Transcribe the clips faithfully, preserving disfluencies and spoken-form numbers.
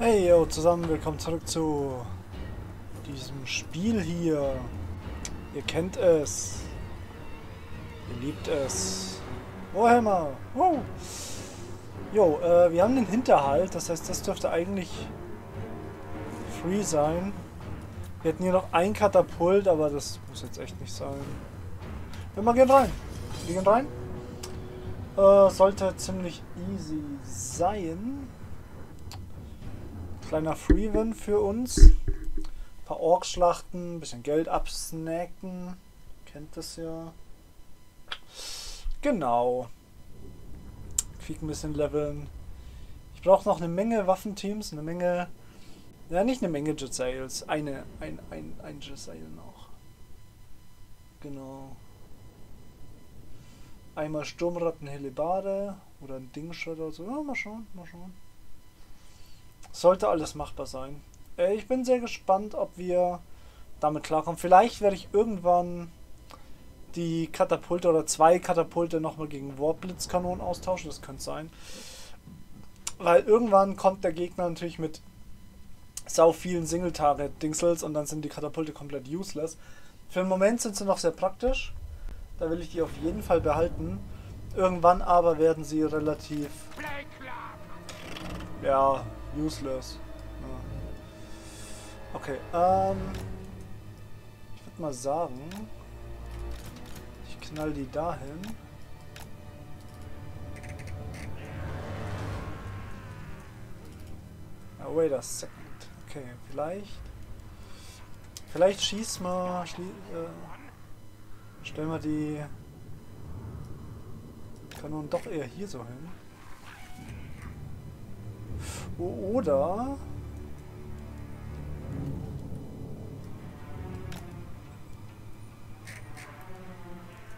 Hey yo zusammen, willkommen zurück zu diesem Spiel hier. Ihr kennt es. Ihr liebt es. Warhammer! Wow. Jo, äh, wir haben den Hinterhalt, das heißt, das dürfte eigentlich free sein. Wir hätten hier noch ein Katapult, aber das muss jetzt echt nicht sein. Wir mal gehen rein. Wir gehen rein. Äh, sollte ziemlich easy sein. Kleiner Freewin für uns. Ein paar Orkschlachten, ein bisschen Geld absnacken. Kennt das ja. Genau. Queek ein bisschen leveln. Ich brauche noch eine Menge Waffenteams, eine Menge. Ja, nicht eine Menge Jezzails. Eine, ein, ein, ein Jezzail noch. Genau. Einmal Sturmratten, Hellebarde oder ein Dingschredder oder so. Ja, mal schauen, mal schauen. Sollte alles machbar sein. Äh, ich bin sehr gespannt, ob wir damit klarkommen. Vielleicht werde ich irgendwann die Katapulte oder zwei Katapulte nochmal gegen Warblitzkanonen austauschen. Das könnte sein. Weil irgendwann kommt der Gegner natürlich mit sau vielen Single-Target-Dingsels und dann sind die Katapulte komplett useless. Für den Moment sind sie noch sehr praktisch. Da will ich die auf jeden Fall behalten. Irgendwann aber werden sie relativ... ja... useless. Ja. Okay, ähm... ich würde mal sagen... ich knall die dahin. Oh, wait a second. Okay, vielleicht... vielleicht schieß mal... Schli äh, stellen wir die... Kanonen doch eher hier so hin. Oder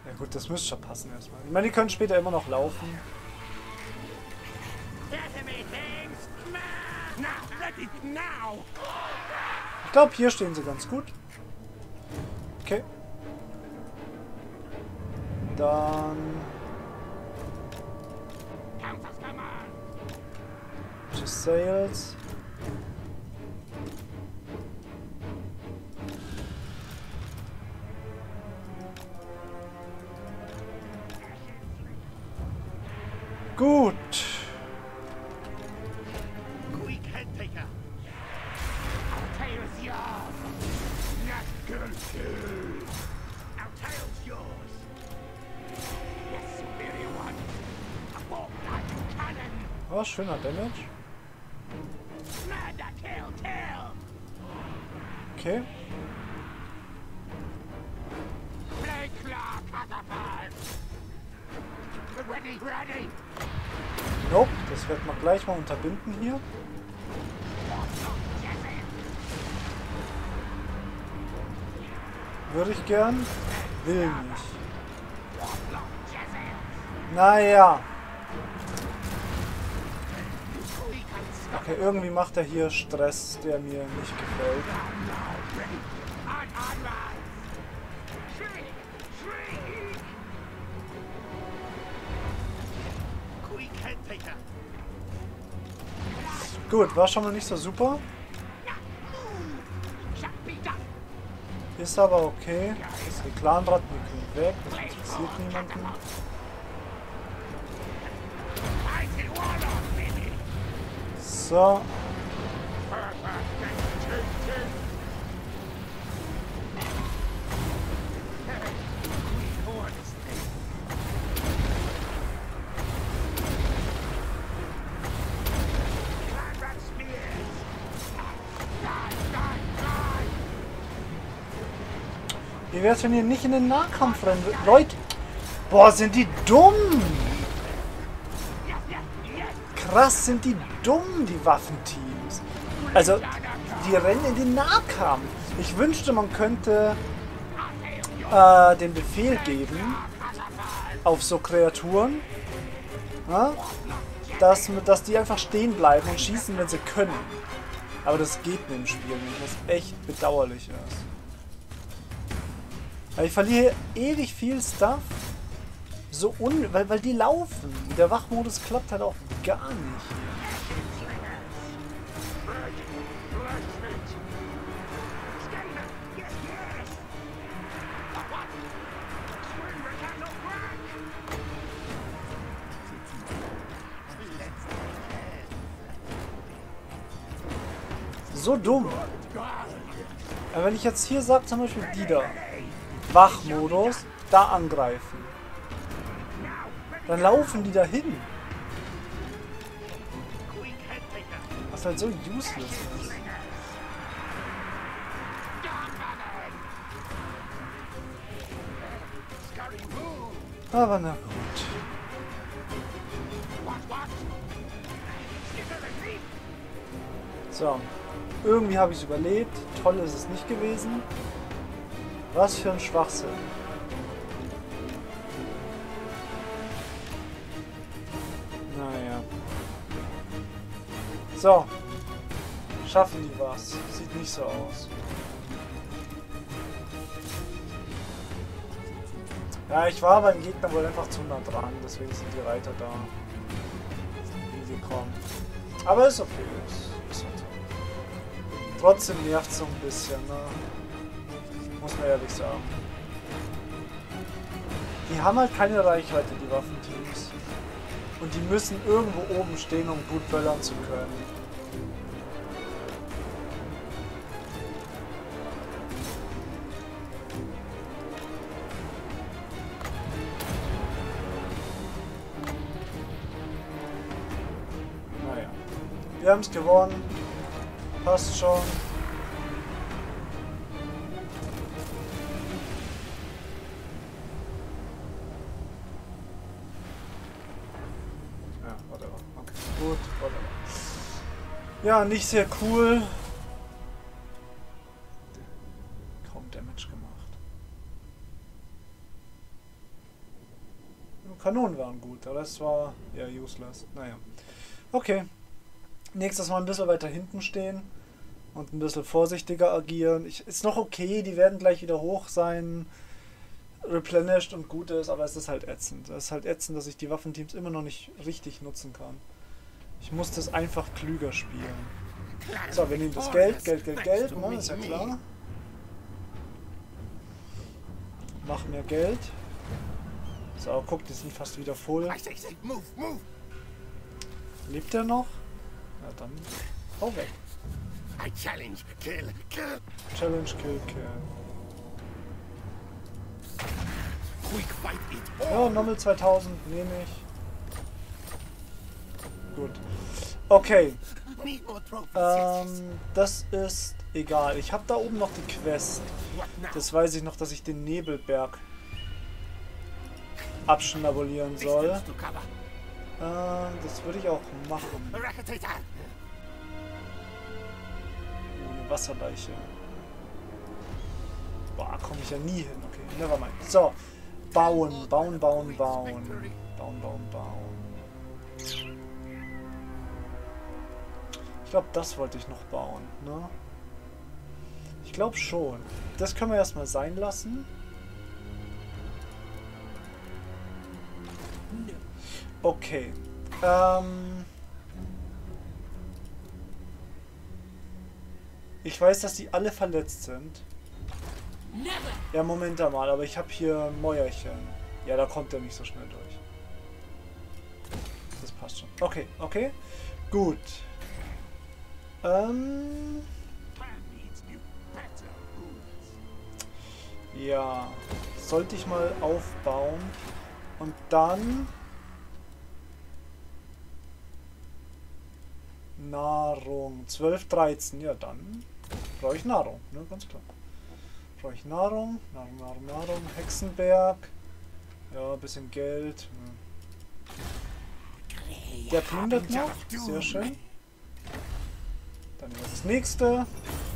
ja gut, das müsste schon passen erstmal. Ich meine, die können später immer noch laufen. Ich glaube, hier stehen sie ganz gut. Okay. Dann... Sales. Gut. Oh, schöner Damage. Okay. Nope, das wird man gleich mal unterbinden hier. Würde ich gern. Will nicht. Naja. Okay, irgendwie macht er hier Stress, der mir nicht gefällt. Gut, war schon mal nicht so super. Ist aber okay. Das ist die Clanrat, die können weg. Das interessiert niemanden. So. Wie wär's, wenn ihr nicht in den Nahkampf rennen würdet? Leute! Boah, sind die dumm! Krass, sind die dumm, die Waffenteams. Also, die rennen in den Nahkampf. Ich wünschte, man könnte äh, den Befehl geben auf so Kreaturen, ja, dass, dass die einfach stehen bleiben und schießen, wenn sie können. Aber das geht in dem Spiel nicht, was echt bedauerlich ist. Ich verliere ewig viel Stuff, so un weil, weil die laufen. Der Wachmodus klappt halt auch gar nicht. So dumm. Aber wenn ich jetzt hier sage, zum Beispiel die da, Wachmodus, da angreifen, dann laufen die da hin. Was halt so useless ist. Aber na gut. So. Irgendwie habe ich es überlebt. Toll ist es nicht gewesen. Was für ein Schwachsinn. Naja. So. Schaffen die was. Sieht nicht so aus. Ja, ich war beim Gegner wohl einfach zu nah dran. Deswegen sind die Reiter da. Die gekommen. Aber ist okay. Ist okay. Trotzdem nervt es so ein bisschen, ne? Muss man ehrlich sagen. Die haben halt keine Reichweite, die Waffenteams. Und die müssen irgendwo oben stehen, um gut böllern zu können. Naja. Wir haben es gewonnen. Passt schon. Ja, whatever. Okay, gut, whatever. Ja, nicht sehr cool. Kaum Damage gemacht. Nur Kanonen waren gut, der Rest war ja useless. Naja. Okay. Nächstes Mal ein bisschen weiter hinten stehen und ein bisschen vorsichtiger agieren. Ich, ist noch okay, die werden gleich wieder hoch sein, replenished und gut ist, aber es ist halt ätzend. Es ist halt ätzend, dass ich die Waffenteams immer noch nicht richtig nutzen kann. Ich muss das einfach klüger spielen. So, wir nehmen das Geld, Geld, Geld, Geld, ne, ist ja klar. Mach mehr Geld. So, guck, die sind fast wieder voll. Lebt er noch? Na dann, hau weg. Challenge, kill, kill. Challenge, kill, kill. Ja, nochmal zweitausend nehme ich. Gut. Okay. Ähm, das ist egal. Ich habe da oben noch die Quest. Das weiß ich noch, dass ich den Nebelberg abschnabulieren soll. Das würde ich auch machen. Oh, eine Wasserleiche. Boah, komme ich ja nie hin. Okay, nevermind. So, bauen, bauen, bauen, bauen. Bauen, bauen, bauen. Ich glaube, das wollte ich noch bauen, ne? Ich glaube schon. Das können wir erstmal sein lassen. Okay. Ähm ich weiß, dass die alle verletzt sind. Ja, Moment mal, aber ich habe hier ein Mäuerchen. Ja, da kommt er nicht so schnell durch. Das passt schon. Okay, okay. Gut. Ähm ja. Sollte ich mal aufbauen. Und dann... Nahrung. zwölf, dreizehn. Ja, dann brauche ich Nahrung. Ne, ganz klar. Brauche ich Nahrung. Nahrung, Nahrung, Nahrung. Hexenberg. Ja, ein bisschen Geld. Hm. Der plündert noch. Sehr schön. Dann nehmen wir das nächste.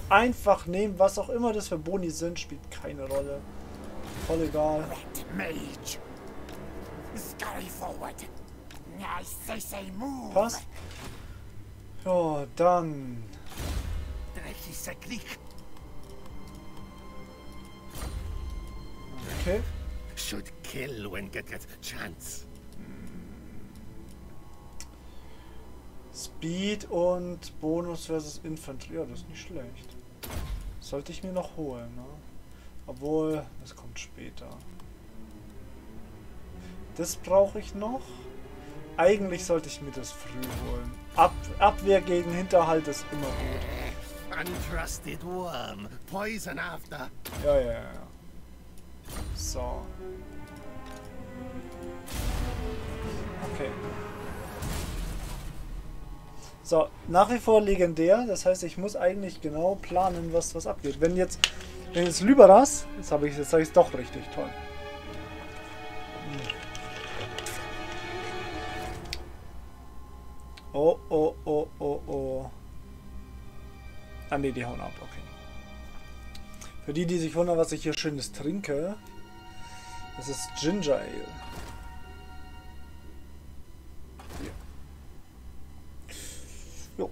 Einfach nehmen, was auch immer das für Boni sind. Spielt keine Rolle. Voll egal. Passt. Ja, dann. Okay. Should kill when get a chance. Speed und Bonus versus Infanterie. Ja, das ist nicht schlecht. Das sollte ich mir noch holen, ne? Obwohl, das kommt später. Das brauche ich noch. Eigentlich sollte ich mir das früh holen. Ab Abwehr gegen Hinterhalt ist immer gut. Untrusted worm, poison after. Ja, ja, ja. So. Okay. So, nach wie vor legendär. Das heißt, ich muss eigentlich genau planen, was, was abgeht. Wenn jetzt, wenn jetzt Lybaras, jetzt habe ich es hab doch richtig, toll. Oh, oh, oh, oh, oh. Ah ne, die hauen ab, okay. Für die, die sich wundern, was ich hier Schönes trinke, das ist Ginger Ale. Hier. Jo.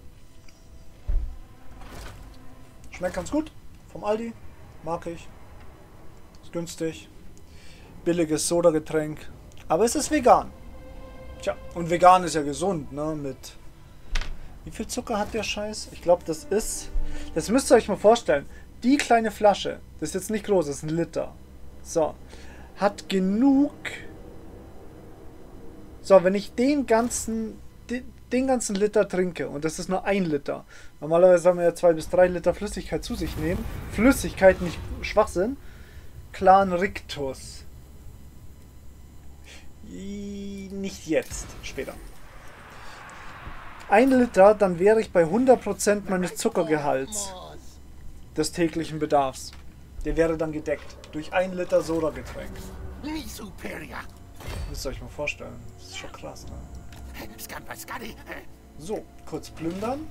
Schmeckt ganz gut. Vom Aldi. Mag ich. Ist günstig. Billiges Sodagetränk. Aber es ist vegan. Tja, und vegan ist ja gesund, ne, mit... Wie viel Zucker hat der Scheiß? Ich glaube, das ist... Das müsst ihr euch mal vorstellen. Die kleine Flasche, das ist jetzt nicht groß, das ist ein Liter. So. Hat genug... So, wenn ich den ganzen... Den ganzen Liter trinke, und das ist nur ein Liter. Normalerweise haben wir ja zwei bis drei Liter Flüssigkeit zu sich nehmen. Flüssigkeit, nicht Schwachsinn. Clan Rictus. Nicht jetzt, später. Ein Liter, dann wäre ich bei hundert Prozent meines Zuckergehalts des täglichen Bedarfs. Der wäre dann gedeckt durch ein Liter Sodagetränk. Müsst ihr euch mal vorstellen. Das ist schon krass, ne? So, kurz plündern.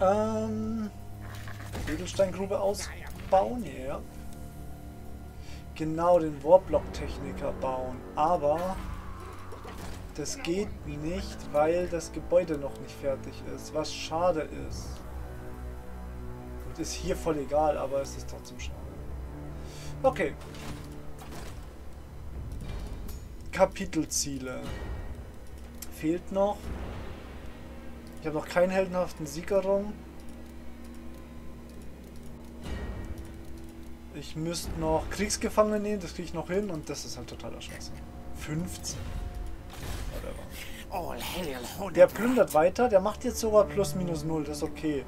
Ähm. Edelsteingrube ausbauen, ja. Genau, den Warblock-Techniker bauen, aber das geht nicht, weil das Gebäude noch nicht fertig ist, was schade ist. Und ist hier voll egal, aber es ist trotzdem schade. Okay. Kapitelziele. Fehlt noch. Ich habe noch keinen heldenhaften Siegerung. Ich müsste noch Kriegsgefangene nehmen, das kriege ich noch hin und das ist halt totaler Scheiße. fünfzehn. Whatever. Der plündert weiter, der macht jetzt sogar plus minus null, das ist okay.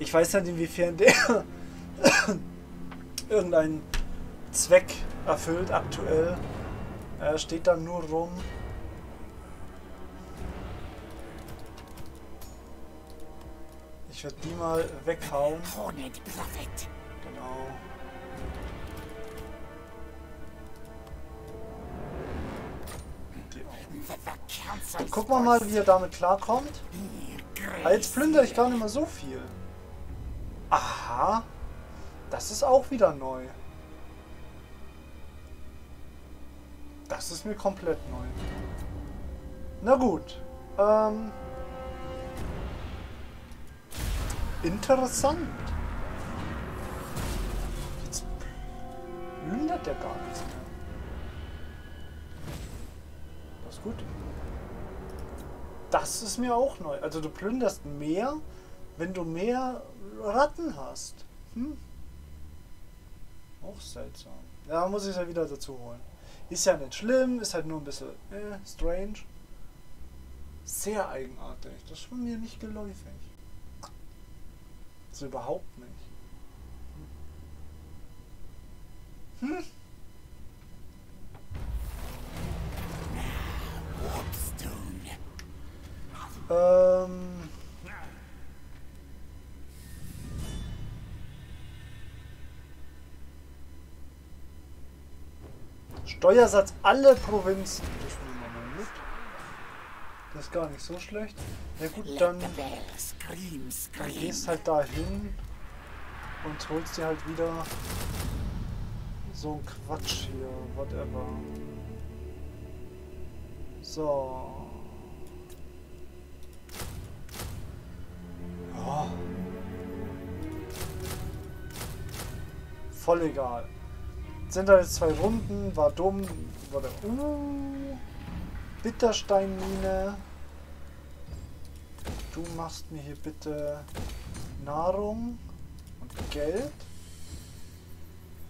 Ich weiß nicht, inwiefern der irgendeinen Zweck erfüllt aktuell. Er steht da nur rum. Ich werde die mal weghauen. Genau. Dann gucken wir mal, wie er damit klarkommt. Ah, jetzt plündere ich gar nicht mehr so viel. Aha. Das ist auch wieder neu. Das ist mir komplett neu. Na gut. Ähm... Interessant. Jetzt plündert der gar nichts mehr. Das ist gut. Das ist mir auch neu. Also du plünderst mehr, wenn du mehr Ratten hast. Hm? Auch seltsam. Ja, muss ich es ja wieder dazu holen. Ist ja nicht schlimm, ist halt nur ein bisschen äh, strange. Sehr eigenartig. Das ist von mir nicht geläufig. Also überhaupt nicht. Hm? Ähm. Steuersatz alle Provinzen. Das spielen wir mal mit. Das ist gar nicht so schlecht. Na gut, dann gehst halt da hin und holst dir halt wieder so ein Quatsch hier, whatever. So. Oh. Voll egal. Sind da jetzt zwei Runden, war dumm, war der... Uh. Bittersteinmine. Du machst mir hier bitte Nahrung und Geld.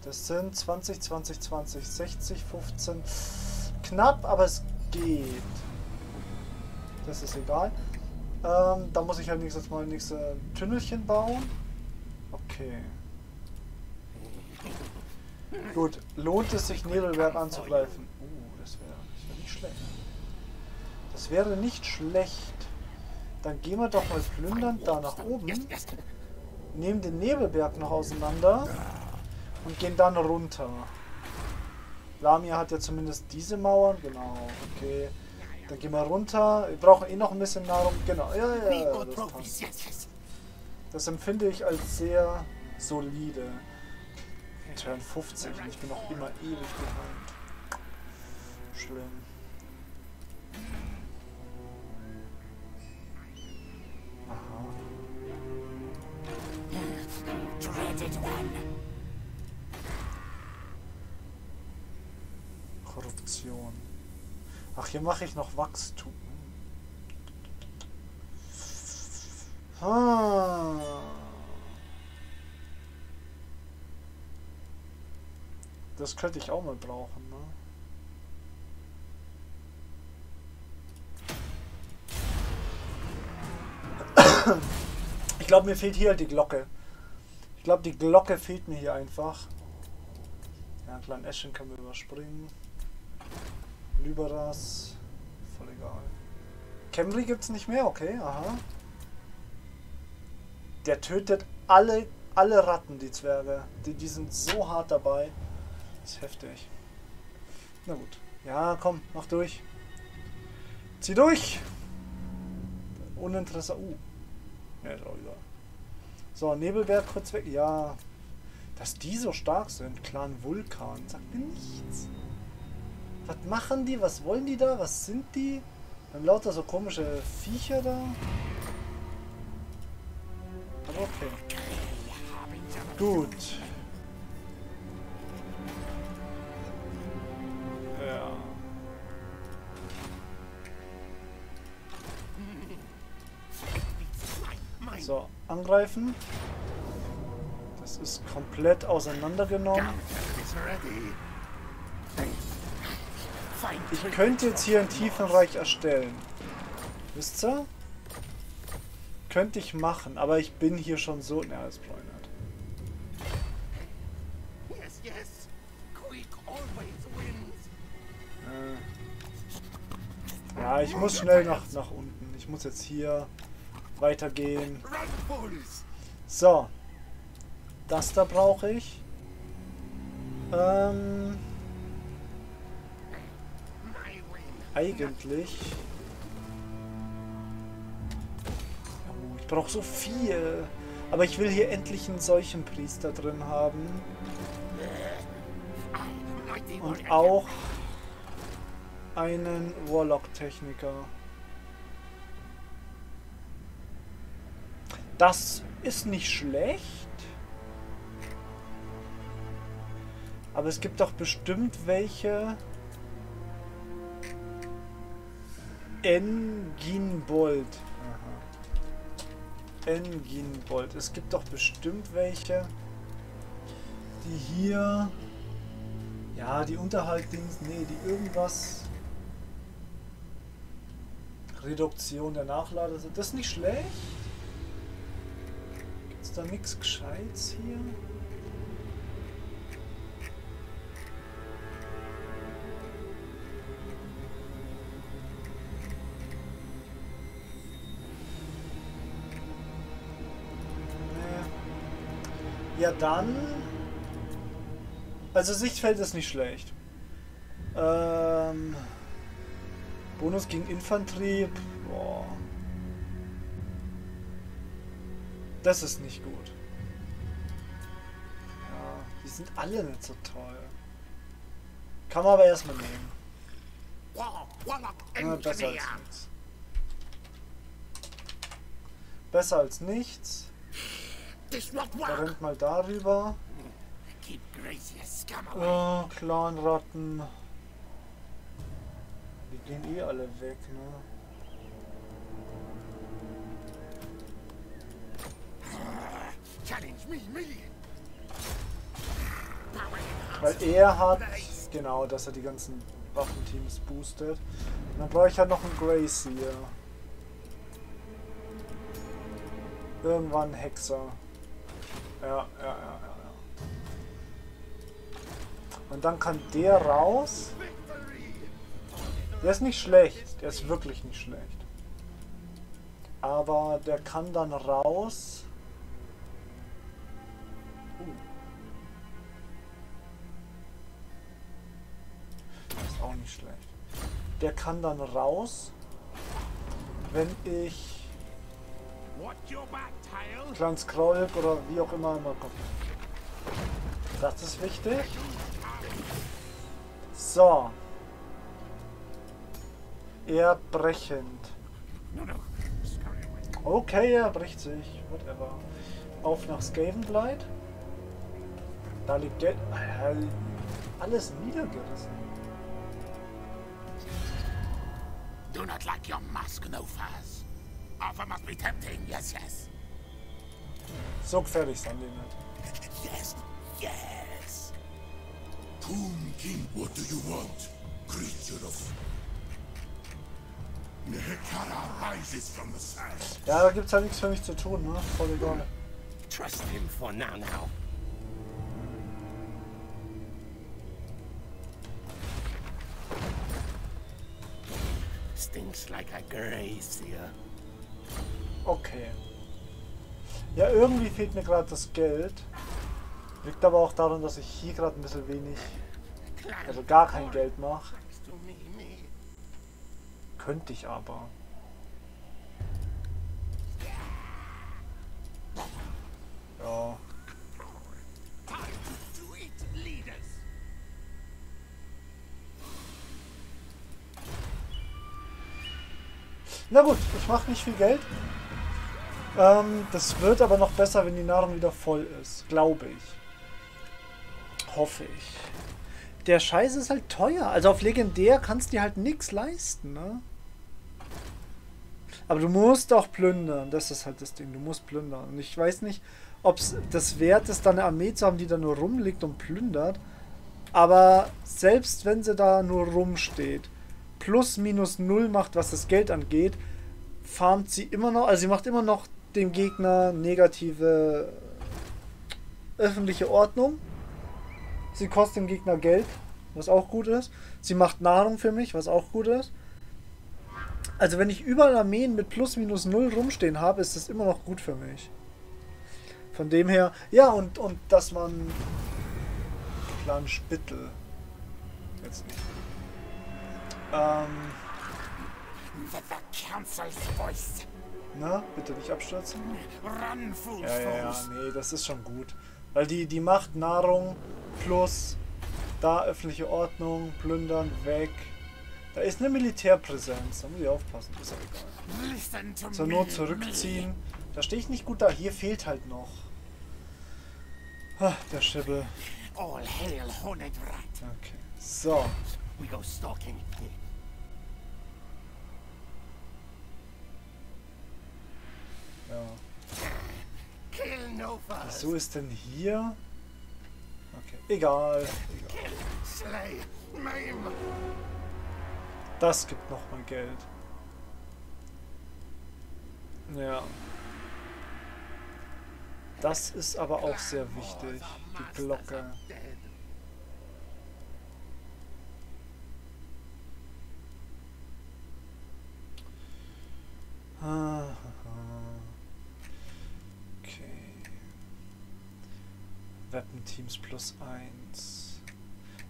Das sind zwanzig, zwanzig, zwanzig, sechzig, fünfzehn. Knapp, aber es geht. Das ist egal. Ähm, da muss ich halt nächstes Mal ein nächstes Tünnelchen bauen. Okay. Gut, lohnt es sich, Nebelberg anzugreifen? Uh, das wäre das wär nicht schlecht. Das wäre nicht schlecht. Dann gehen wir doch mal plündern da nach oben. Nehmen den Nebelberg noch auseinander. Und gehen dann runter. Lamia hat ja zumindest diese Mauern. Genau, okay. Dann gehen wir runter. Wir brauchen eh noch ein bisschen Nahrung. Genau, ja, ja, ja. Das passt. Das empfinde ich als sehr solide. Turn fünfzig. Ich bin noch immer ewig behind. Schlimm. Korruption. Ach, hier mache ich noch Wachstum. Ah. Das könnte ich auch mal brauchen, ne? Ich glaube, mir fehlt hier die Glocke. Ich glaube, die Glocke fehlt mir hier einfach. Ja, Clan Ashen können wir überspringen. Lüberas. Voll egal. Camry gibt es nicht mehr, okay, aha. Der tötet alle, alle Ratten, die Zwerge. Die, die sind so hart dabei. Das ist heftig. Na gut. Ja, komm, mach durch. Zieh durch! Uninteressant. Uh. Ja, ist auch egal. So, Nebelberg kurz weg. Ja. Dass die so stark sind. Clan Vulkan. Sagt mir nichts. Was machen die? Was wollen die da? Was sind die? Dann lauter so komische Viecher da. Aber okay. Gut. Ja. So, angreifen. Das ist komplett auseinandergenommen. Ich könnte jetzt hier ein Tiefenreich erstellen. Wisst ihr? Könnte ich machen, aber ich bin hier schon so... Ne, alles pleunert. Äh. Ja, ich muss schnell nach, nach unten. Ich muss jetzt hier weitergehen. So. Das da brauche ich. Ähm... Eigentlich. Oh, ich brauche so viel. Aber ich will hier endlich einen solchen Priester drin haben. Und auch einen Warlock-Techniker. Das ist nicht schlecht. Aber es gibt doch bestimmt welche... Enginbold. Aha. Enginbold. Es gibt doch bestimmt welche, die hier... Ja, die Unterhaltdings... Nee, die irgendwas... Reduktion der Nachlade. Das ist nicht schlecht. Ist da nichts Gescheites hier? Ja, dann... Also Sichtfeld ist nicht schlecht. Ähm... Bonus gegen Infanterie... Boah. Das ist nicht gut. Ja, die sind alle nicht so toll. Kann man aber erstmal nehmen. Ja, besser als nichts. Besser als nichts. Da rennt mal darüber. Oh, Clanratten. Die Die gehen eh alle weg, ne? Weil er hat, genau, dass er die ganzen Waffenteams boostet. Und dann brauche ich halt noch einen Grace hier. Irgendwann Hexer. Ja, ja, ja, ja. Und dann kann der raus. Der ist nicht schlecht. Der ist wirklich nicht schlecht. Aber der kann dann raus. Ist auch nicht schlecht. Der kann dann raus, wenn ich Clan Skryre oder wie auch immer immer kommt. Das ist wichtig. So. Er brechend. Okay, er bricht sich. Whatever. Auf nach Skavenblight. Da liegt der... Alles niedergerissen. Do not like your mask, no fuss. Offer must be tempting, yes, yes. So gefährlich sind die nicht. Yes, yes. Tomb King, what do you want, creature of... Nekara rises from the sand. Ja, da gibt's ja nichts für mich zu tun, ne? Voll egal. Trust him for now, now. Stinks like a grace here. Okay. Ja, irgendwie fehlt mir gerade das Geld. Liegt aber auch daran, dass ich hier gerade ein bisschen wenig, also gar kein Geld mache. Könnte ich aber. Ja. Na gut, ich mache nicht viel Geld. Ähm, das wird aber noch besser, wenn die Nahrung wieder voll ist. Glaube ich. Hoffe ich. Der Scheiß ist halt teuer. Also auf Legendär kannst du dir halt nichts leisten, ne? Aber du musst auch plündern. Das ist halt das Ding. Du musst plündern. Und ich weiß nicht, ob es das wert ist, da eine Armee zu haben, die da nur rumliegt und plündert. Aber selbst wenn sie da nur rumsteht, plus minus null macht, was das Geld angeht, farmt sie immer noch, also sie macht immer noch dem Gegner negative öffentliche Ordnung. Sie kostet dem Gegner Geld, was auch gut ist. Sie macht Nahrung für mich, was auch gut ist. Also wenn ich überall Armeen mit plus minus null rumstehen habe, ist das immer noch gut für mich. Von dem her, ja, und, und dass man Plan Spittel jetzt nicht. Ähm. Na, bitte nicht abstürzen. Ja, ja, ja, nee, das ist schon gut. Weil die, die macht Nahrung plus da öffentliche Ordnung, plündern, weg. Da ist eine Militärpräsenz, da muss ich aufpassen, ist ja egal. Zur Not zurückziehen. Da stehe ich nicht gut da, hier fehlt halt noch. Ach, der Schibbel. Okay, so. Ja. Wieso ist denn hier? Okay, egal. egal. Das gibt nochmal Geld. Ja. Das ist aber auch sehr wichtig, die Glocke. Okay. Weapon-Teams plus eins.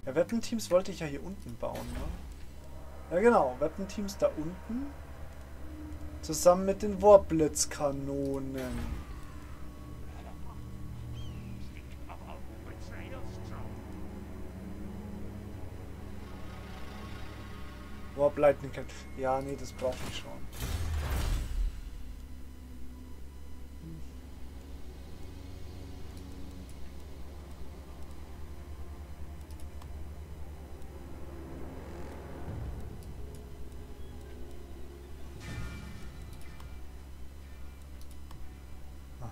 Ja, Weapon-Teams wollte ich ja hier unten bauen, ne? Ja genau, Weapon-Teams da unten. Zusammen mit den Warblitzkanonen. Warblightning. Ja, nee, das brauche ich schon.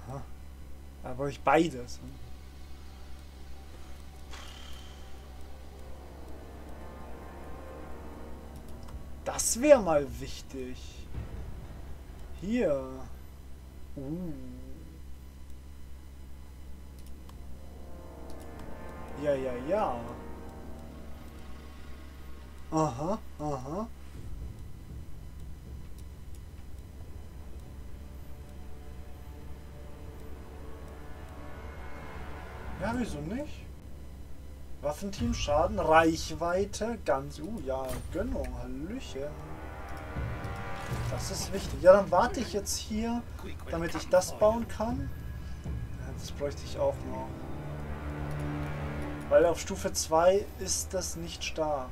Aha. Da brauche ich beides. Das wäre mal wichtig. Hier. Uh. Ja, ja, ja. Aha, aha. Ja, wieso nicht? Waffenteam, Schaden, Reichweite, ganz... Uh, ja, Gönnung, Hallöchen. Das ist wichtig. Ja, dann warte ich jetzt hier, damit ich das bauen kann. Ja, das bräuchte ich auch noch. Weil auf Stufe zwei ist das nicht stark.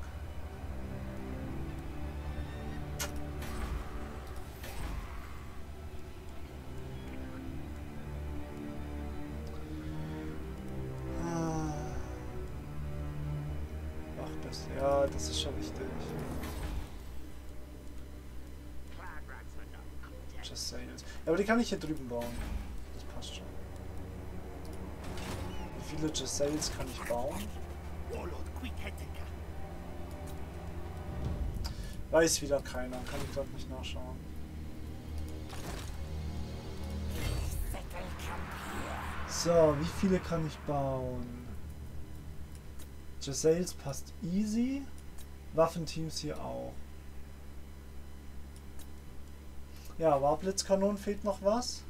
Ja, das ist schon wichtig. Jezzail. Ja, aber die kann ich hier drüben bauen. Das passt schon. Wie viele Jezzails kann ich bauen? Weiß wieder keiner. Kann ich gerade nicht nachschauen. So, wie viele kann ich bauen? Jezzails passt easy. Waffenteams hier auch. Ja, Warblitzkanonen fehlt noch was.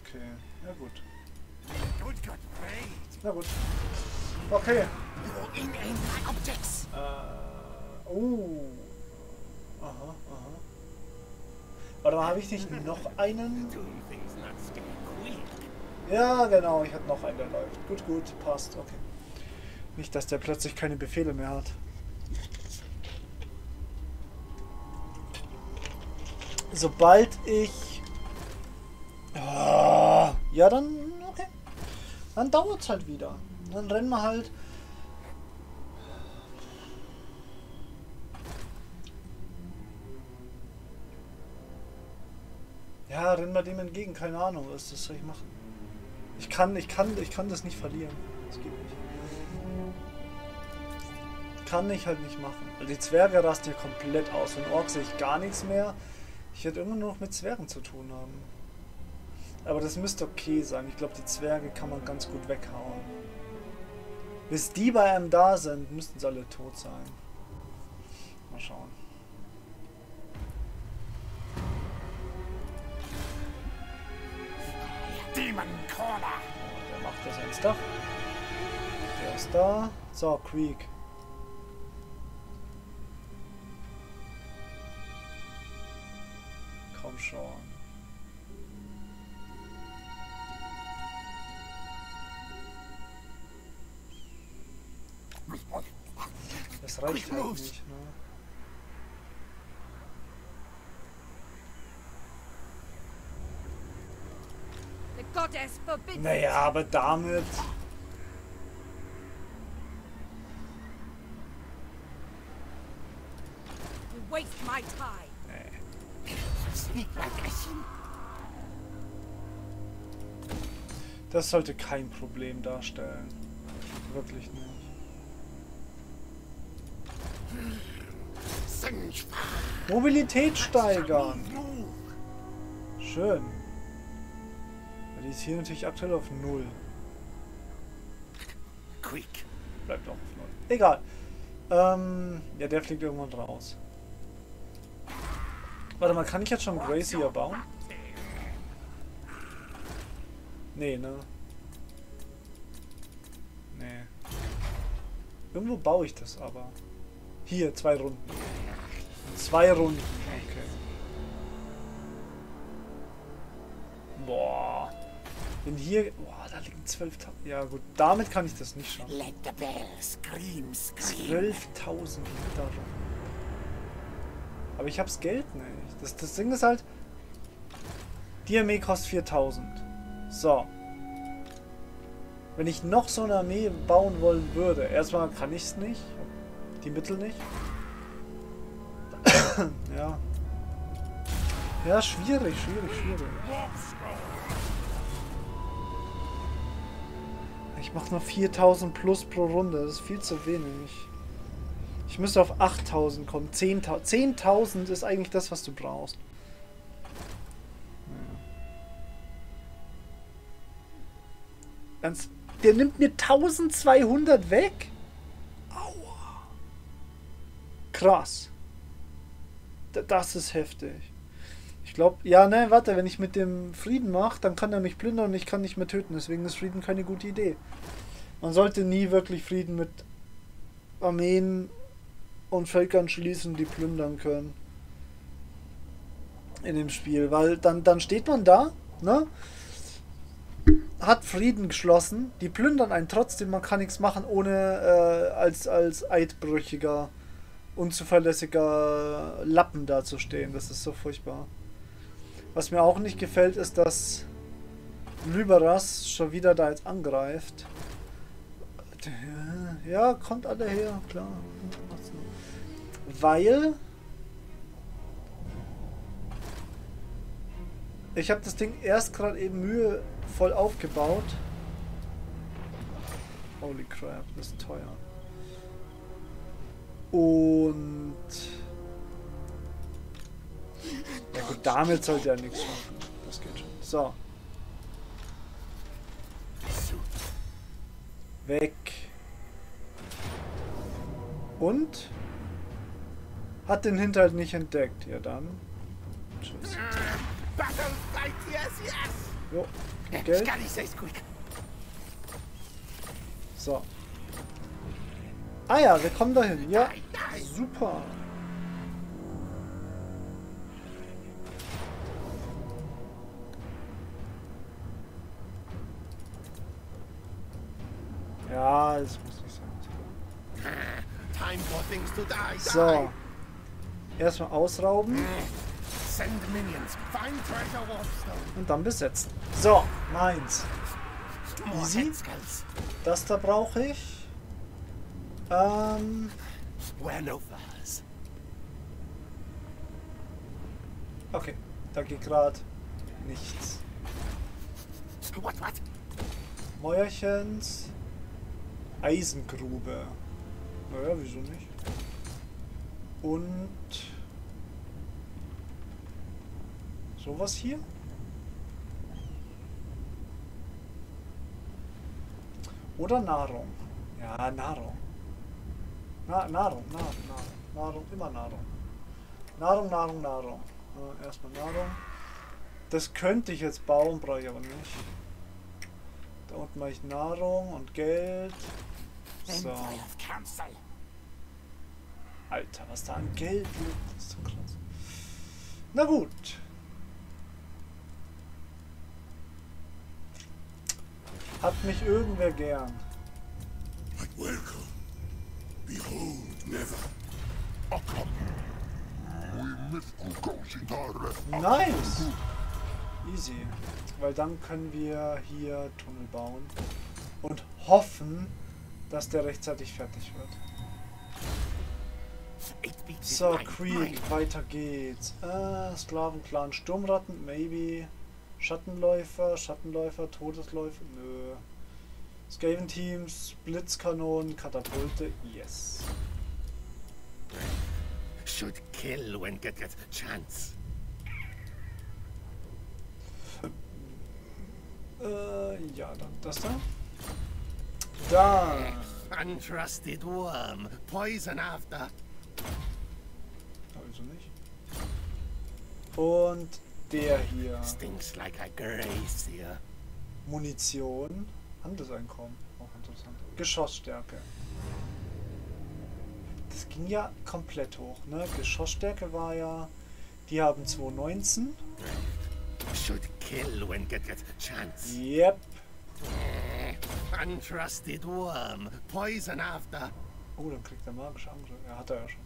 Okay, ja gut. Na gut. Okay. Äh, oh. Aha, aha. Warte mal, habe ich nicht noch einen? Ja, genau, ich habe noch einen, der läuft. Gut, gut, passt, okay. Nicht, dass der plötzlich keine Befehle mehr hat. Sobald ich... Ah, ja, dann... Okay. Dann dauert es halt wieder. Dann rennen wir halt... Ja, rennen wir dem entgegen. Keine Ahnung, was das soll ich machen. Ich kann, ich kann, ich kann das nicht verlieren. Das geht nicht. Kann ich halt nicht machen. Die Zwerge rasten hier komplett aus. In Orks sehe ich gar nichts mehr. Ich werde immer nur noch mit Zwergen zu tun haben. Aber das müsste okay sein. Ich glaube, die Zwerge kann man ganz gut weghauen. Bis die bei einem da sind, müssten sie alle tot sein. Mal schauen. Demon Corner. Der macht das jetzt da. Der ist da. So, Queek. Schon. Das reicht halt nicht, ne? Naja, aber damit... Das sollte kein Problem darstellen. Wirklich nicht. Mobilität steigern. Schön. Die ist hier natürlich aktuell auf null. Bleibt auch auf null. Egal. Ähm, ja, der fliegt irgendwann raus. Warte mal, kann ich jetzt schon Grace hier bauen? Nee, ne? Nee. Irgendwo baue ich das aber. Hier, zwei Runden. Zwei Runden. Okay. Boah. Wenn hier... Boah, da liegen zwölftausend. Ja gut, damit kann ich das nicht schaffen. zwölftausend Liter rum. Aber ich hab's Geld nicht. Das, das Ding ist halt... Die Armee kostet viertausend. So. Wenn ich noch so eine Armee bauen wollen würde. Erstmal kann ich es nicht. Die Mittel nicht. Ja. Ja, schwierig, schwierig, schwierig. Ich mache nur viertausend plus pro Runde. Das ist viel zu wenig. Ich müsste auf achttausend kommen. zehntausend. zehntausend ist eigentlich das, was du brauchst. Ganz... Der nimmt mir zwölfhundert weg? Aua. Krass. D- das ist heftig. Ich glaube... Ja, nein, warte. Wenn ich mit dem Frieden mache, dann kann er mich plündern und ich kann nicht mehr töten. Deswegen ist Frieden keine gute Idee. Man sollte nie wirklich Frieden mit Armeen und Völkern schließen, die plündern können. In dem Spiel. Weil dann, dann steht man da, ne? Hat Frieden geschlossen, die plündern einen trotzdem, man kann nichts machen, ohne äh, als, als eidbrüchiger, unzuverlässiger Lappen dazustehen. Das ist so furchtbar. Was mir auch nicht gefällt, ist, dass Lüberas schon wieder da jetzt angreift. Ja, kommt alle her, klar. Weil... Ich habe das Ding erst gerade eben mühevoll aufgebaut. Holy crap, das ist teuer. Und... Ja gut, damit sollte er nichts schaffen. Das geht schon. So. Weg. Und? Hat den Hinterhalt nicht entdeckt. Ja dann. Tschüss. Battlesite, yes, yes! Jo, Geld. So. Ah ja, wir kommen dahin. Ja, super. Ja, das muss nicht sein. So. Erstmal ausrauben. Und dann besetzen. So, meins. Easy. Das da brauche ich. Ähm. Okay, da geht gerade nichts. Mäuerchens. Eisengrube. Naja, wieso nicht? Und... Sowas hier? Oder Nahrung. Ja, Nahrung. Na, Nahrung, Nahrung, Nahrung. Nahrung, immer Nahrung. Nahrung, Nahrung, Nahrung. Ja, erstmal Nahrung. Das könnte ich jetzt bauen, brauche ich aber nicht. Da unten mache ich Nahrung und Geld. So. Alter, was da an Geld liegt. Das ist so krass. Na gut. Hat mich irgendwer gern. Welcome. Behold, never. Nice! Easy. Weil dann können wir hier Tunnel bauen und hoffen, dass der rechtzeitig fertig wird. So, Queek, weiter geht's. Äh, Sklavenclan, Sturmratten, maybe. Schattenläufer, Schattenläufer, Todesläufer, nö. Skaven-Teams, Blitzkanonen, Katapulte, yes. Should kill when get that chance. Äh, ja, dann das da. Da. Untrusted worm, poison after. Also nicht. Und der hier. Stinks like a grace here. Munition. Handelseinkommen. Auch interessant. Geschossstärke. Das ging ja komplett hoch, ne? Geschossstärke war ja. Die haben zweihundertneunzehn. Should kill when get that chance. Yep. Untrusted worm. Poison after. Oh, dann kriegt er magische Angriff. Ja, hat er ja schon.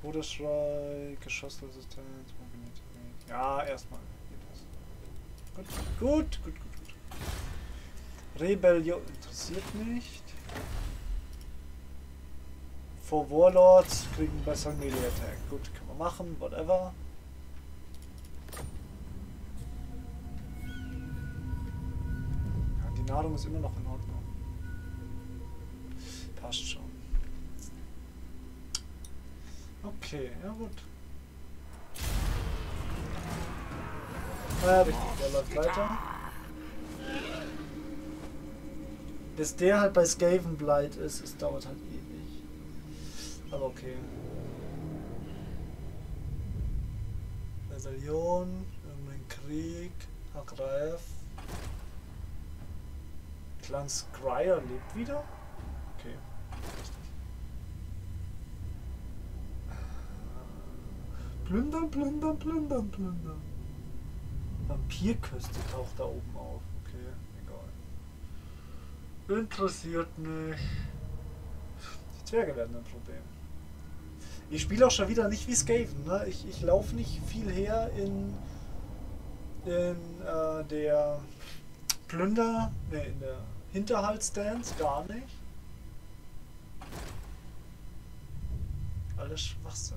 Todesschrei, Geschossresistenz, Mobilität. Ja, erstmal. Gut, gut, gut, gut, gut. Rebellion interessiert nicht. Vor Warlords kriegen besser Melee-Attack. Gut, kann man machen, whatever. Ladung ist immer noch in Ordnung. Passt schon. Okay, ja gut. Ja, richtig, der läuft weiter. Bis der halt bei Skavenblight ist, es dauert halt ewig. Aber okay. Rebellion, irgendein Krieg, Angreif. Clan Skryre lebt wieder? Okay. Plündern, plündern, plündern, plündern. Vampirküste taucht da oben auf. Okay, egal. Interessiert mich. Die Zwerge werden ein Problem. Ich spiele auch schon wieder nicht wie Skaven, ne? Ich, ich laufe nicht viel her in, in äh, der Plünder, ne, in der Hinterhaltsdance, gar nicht. Alles Schwachsinn.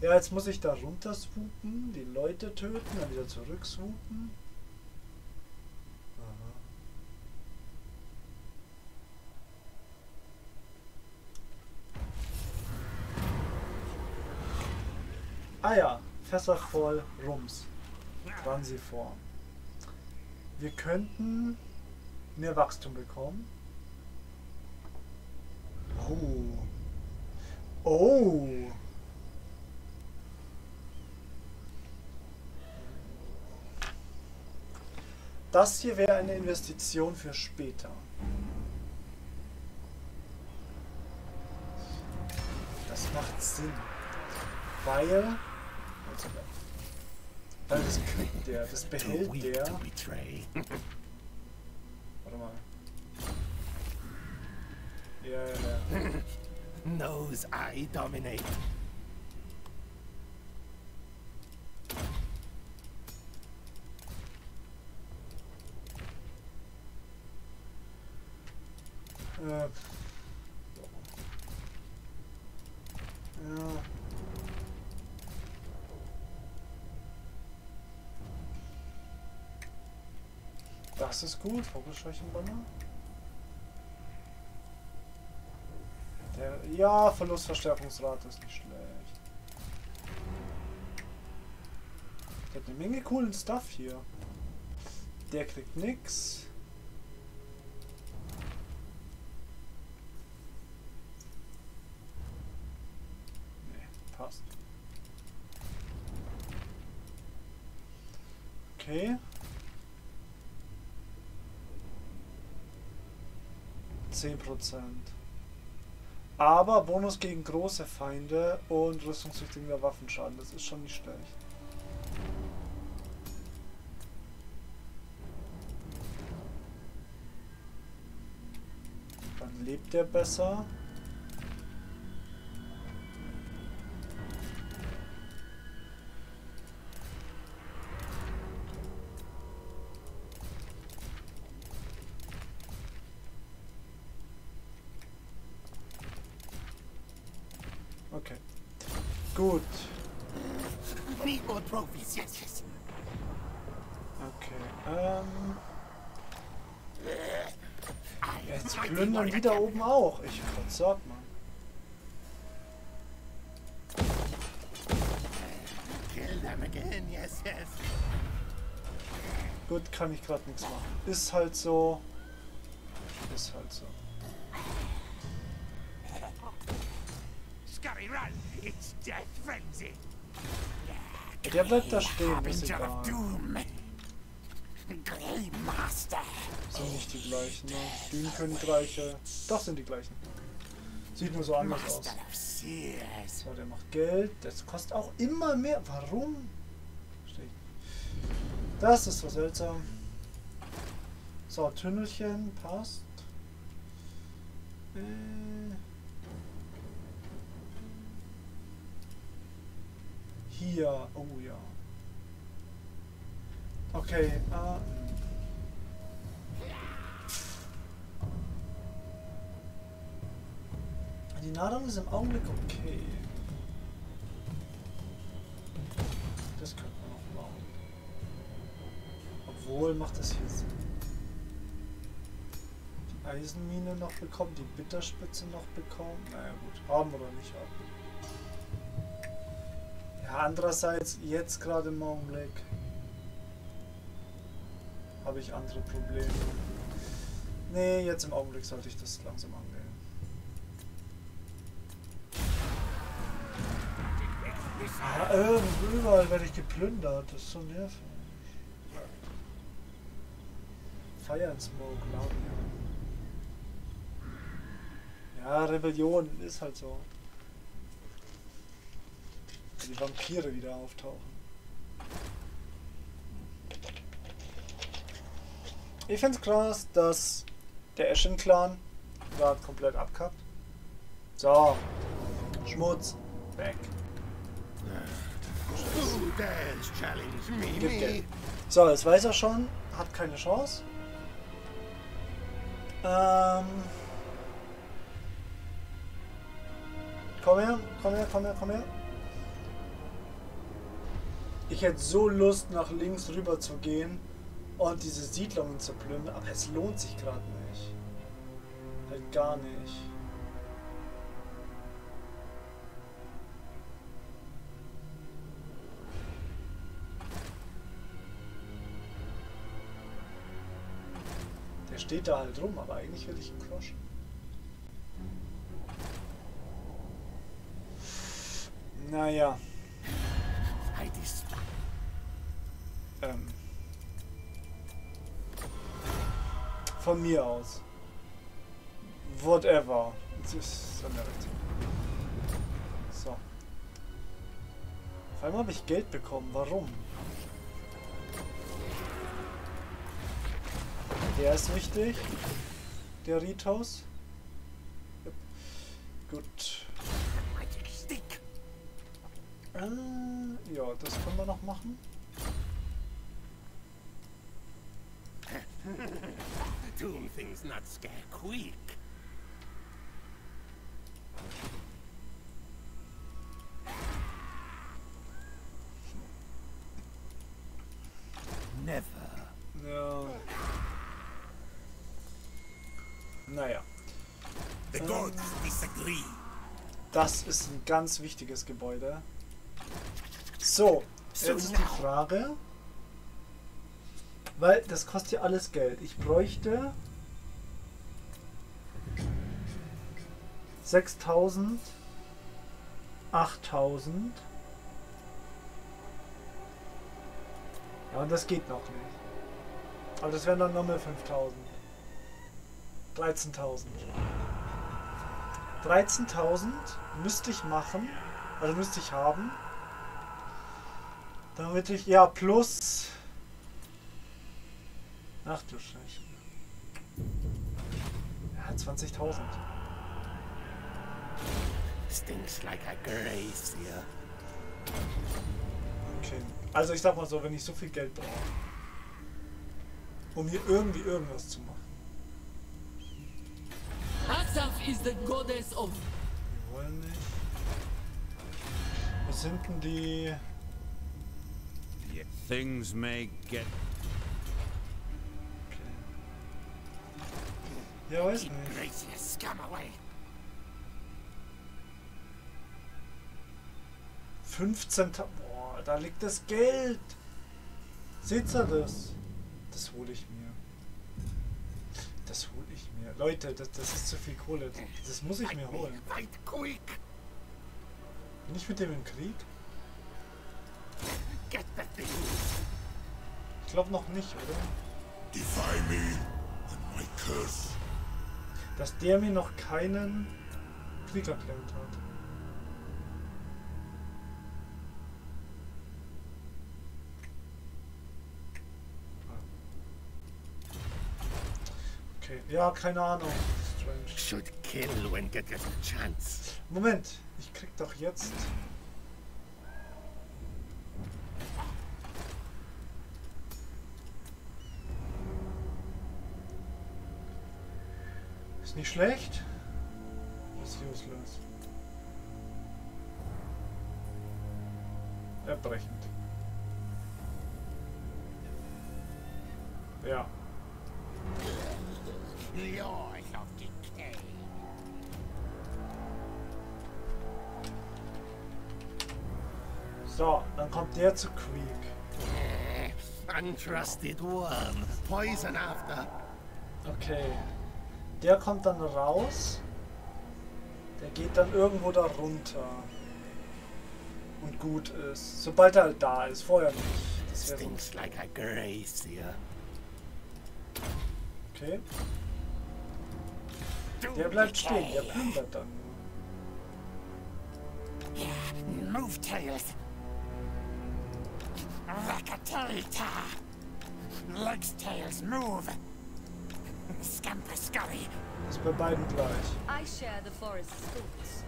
Ja, jetzt muss ich da runter swoopen, die Leute töten, dann wieder zurück swoopen. Ah ja, Fässer voll Rums. Transiform. Wir könnten mehr Wachstum bekommen. Oh. Oh. Das hier wäre eine Investition für später. Das macht Sinn. Weil... Weil das kriegt der, das behält der. Warte mal. Ja, ja, ja. Knows I dominate. Äh. Ja. Das ist gut, Vogelscheuchenbanner. Ja, Verlustverstärkungsrate ist nicht schlecht. Der hat eine Menge coolen Stuff hier. Der kriegt nix. Nee, passt. Okay. zehn Prozent. Aber Bonus gegen große Feinde und rüstungssüchtiger Waffenschaden, das ist schon nicht schlecht. Dann lebt er besser. Gut. Okay, ähm. Jetzt plündern die da oben auch. Ich verzag mal. Gut, kann ich gerade nichts machen. Ist halt so. Ist halt so. Der bleibt da stehen, bis ich da. Sind nicht die gleichen, ne? Dünenkönigreiche. Doch, sind die gleichen. Sieht nur so anders aus. So, der macht Geld. Das kostet auch immer mehr. Warum? Verstehe ich. Das ist so seltsam. So, Tünnelchen. Passt. Äh... Hier, oh ja. Okay, ähm. Die Nahrung ist im Augenblick okay. Das könnte man noch machen. Obwohl, macht das hier Sinn. Eisenmine noch bekommen, die Bitterspitze noch bekommen. Naja gut, haben oder nicht haben. Ja, andererseits, jetzt gerade im Augenblick habe ich andere Probleme. Nee, jetzt im Augenblick sollte ich das langsam angehen. Ja, irgendwo überall werde ich geplündert, das ist so nervig. Fire and Smoke, Lamia. Ja, Rebellion ist halt so. Wenn die Vampire wieder auftauchen. Ich find's krass, dass der Ashen Clan gerade komplett abkackt. So. Schmutz. Weg. So, das weiß er schon. Hat keine Chance. Ähm. Komm her, komm her, komm her, komm her. Ich hätte so Lust, nach links rüber zu gehen und diese Siedlungen zu plündern, aber es lohnt sich gerade nicht. Halt gar nicht. Der steht da halt rum, aber eigentlich will ich ihn crushen. Naja. Ähm. Von mir aus. Whatever. Das ist dann der Richtige. So. Auf einmal habe ich Geld bekommen. Warum? Der ist wichtig. Der Ritos. Yep. Gut. Äh, ja, das können wir noch machen. Doing things not scare Queek. Never. No. Naja. The gods disagree. Das ist ein ganz wichtiges Gebäude. So, jetzt ist die Frage. Weil das kostet ja alles Geld. Ich bräuchte sechstausend, achttausend. Ja, und das geht noch nicht. Aber das wären dann nochmal fünftausend. dreizehntausend. dreizehntausend müsste ich machen, also müsste ich haben, damit ich, ja, plus... Ach du Scheiße. Ja, zwanzigtausend. Stinks like a grace here. Okay. Also ich sag mal so, wenn ich so viel Geld brauche, um hier irgendwie irgendwas zu machen. Asaf is the goddess of... Wir wollen nicht. Was sind denn die... Yeah, things may get... Ja, weiß nicht. fünfzehn. Boah, da liegt das Geld. Seht ihr das? Das hole ich mir. Das hole ich mir. Leute, das, das ist zu viel Kohle. Das muss ich mir holen. Bin ich mit dem im Krieg? Ich glaube noch nicht, oder? Defy me and my curse. Dass der mir noch keinen Krieg erklärt hat. Okay, ja, keine Ahnung. Strange. Should kill when get a chance. Moment, ich krieg doch jetzt. Nicht schlecht. Ist useless. Erbrechend. Ja. So, dann kommt der zu Queek. Untrusted worm. Poison after. Okay. Der kommt dann raus. Der geht dann irgendwo da runter. Und gut ist. Sobald er halt da ist. Vorher nicht. Das wäre so. Like a glacier. Okay. Der bleibt stehen. Der plündert dann. Move tails. Rakatolta. Legs tails move. Scamper scurry. Ist bei beiden gleich. I share the forest schools.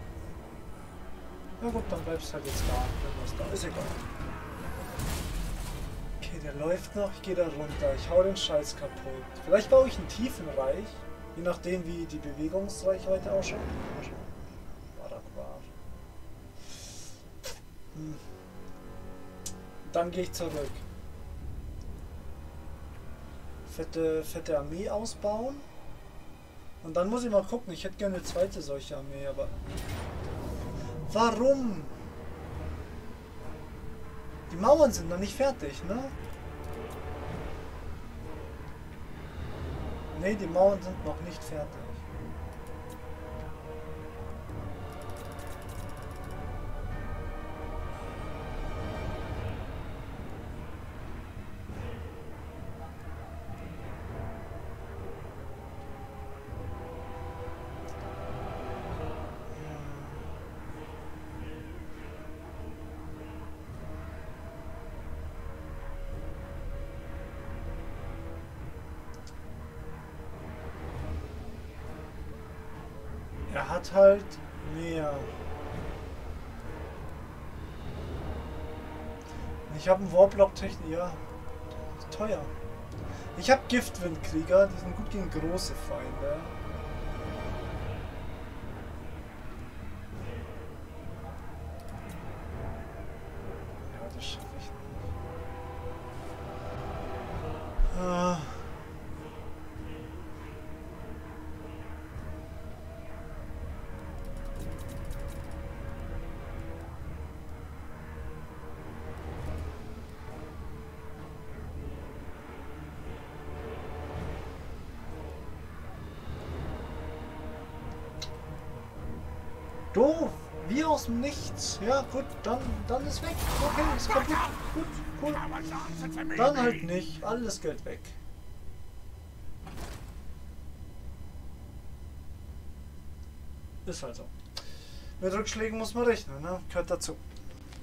Na gut, dann bleibst halt jetzt da. Wenn was da ist, egal. Okay, der läuft noch. Ich gehe da runter. Ich hau den Scheiß kaputt. Vielleicht baue ich einen Tiefenreich. Je nachdem, wie die Bewegungsreichweite ausschaut. Dann gehe ich zurück. Fette, fette Armee ausbauen. Und dann muss ich mal gucken. Ich hätte gerne eine zweite solche Armee, aber... Warum? Die Mauern sind noch nicht fertig, ne? Ne, die Mauern sind noch nicht fertig. Er hat halt mehr. Ich habe einen Warplock-Techniker. Ja, teuer. Ich habe Giftwindkrieger, die sind gut gegen große Feinde. Ja, das schaffe ich nicht. Ah. Doof, wie aus dem Nichts. Ja gut, dann, dann ist weg. Okay, ist kaputt. Gut, cool. Dann halt nicht. Alles Geld weg. Ist halt so. Mit Rückschlägen muss man rechnen, ne? Gehört dazu.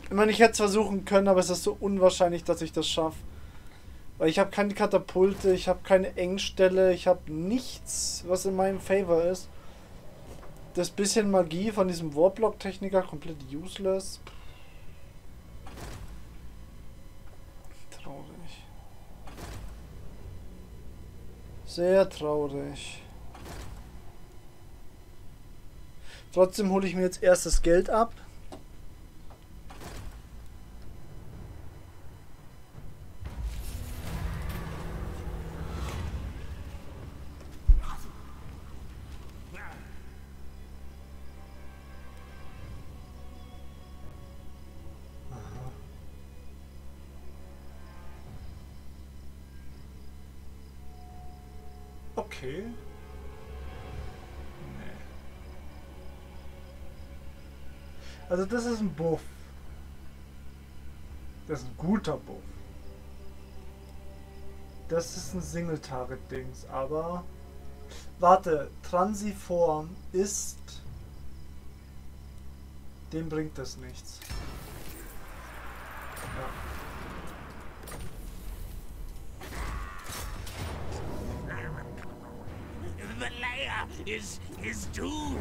Ich meine, ich hätte es versuchen können, aber es ist so unwahrscheinlich, dass ich das schaffe. Weil ich habe keine Katapulte, ich habe keine Engstelle, ich habe nichts, was in meinem Favor ist. Das bisschen Magie von diesem Warblock-Techniker komplett useless. Traurig. Sehr traurig. Trotzdem hole ich mir jetzt erst das Geld ab. Okay. Nee. Also das ist ein Buff. Das ist ein guter Buff. Das ist ein Single-Target-Dings, aber... Warte, Transiform ist... Dem bringt das nichts. Ja. Is, is doomed.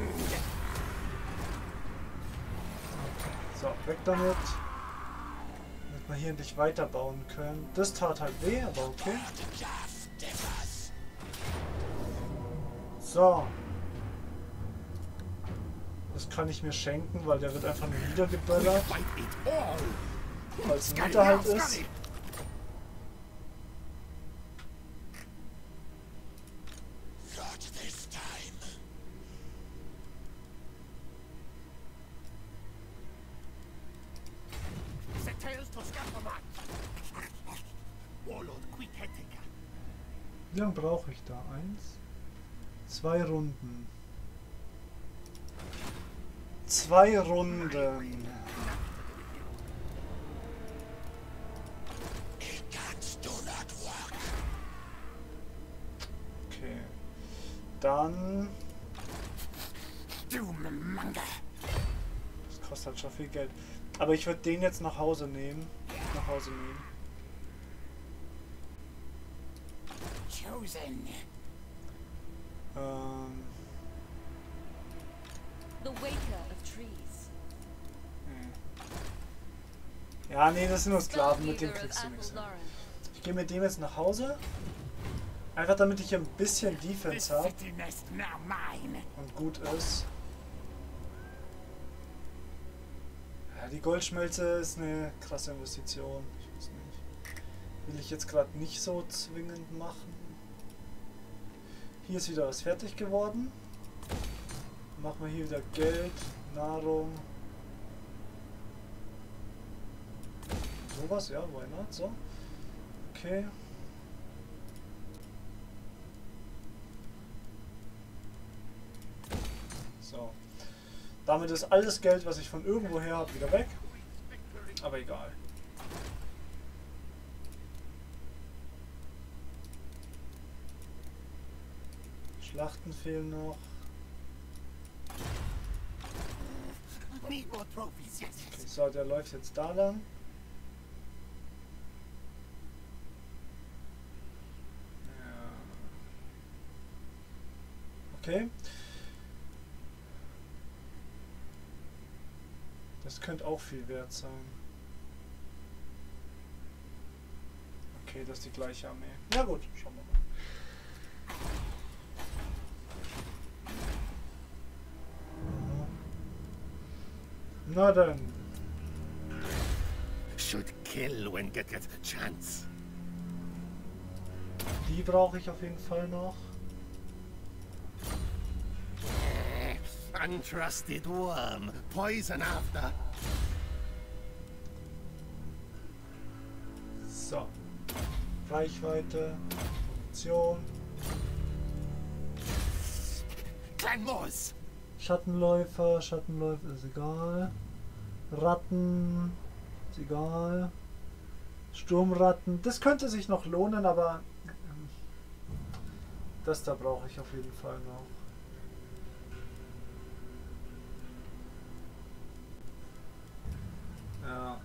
So, weg damit. Damit wir hier nicht weiterbauen können. Das tat halt weh, aber okay. So. Das kann ich mir schenken, weil der wird einfach nur niedergeböllert. Weil es ein Hinterhalt ist. Wie lange brauche ich da? Eins? Zwei Runden. Zwei Runden. Okay. Dann... Das kostet halt schon viel Geld. Aber ich würde den jetzt nach Hause nehmen. Nach Hause nehmen. Ähm. Ja, nee, das sind nur Sklaven, mit dem kriegst du nichts hin. Ich gehe mit dem jetzt nach Hause. Einfach damit ich hier ein bisschen Defense habe. Und gut ist. Ja, die Goldschmelze ist eine krasse Investition. Ich weiß nicht. Will ich jetzt gerade nicht so zwingend machen. Hier ist wieder was fertig geworden. Machen wir hier wieder Geld, Nahrung. Sowas, ja, why not? So. Okay. So. Damit ist alles Geld, was ich von irgendwoher habe, wieder weg. Aber egal. Schlachten fehlen noch. Okay, so, der läuft jetzt da lang. Okay. Das könnte auch viel wert sein. Okay, das ist die gleiche Armee. Na gut, schauen wir mal. Na dann. Should kill when get get chance. Die brauche ich auf jeden Fall noch. Untrusted worm, poison after. So. Reichweite, Position. Klein Moos. Schattenläufer, Schattenläufer ist egal. Ratten ist egal. Sturmratten, das könnte sich noch lohnen, aber das da brauche ich auf jeden Fall noch. Ja.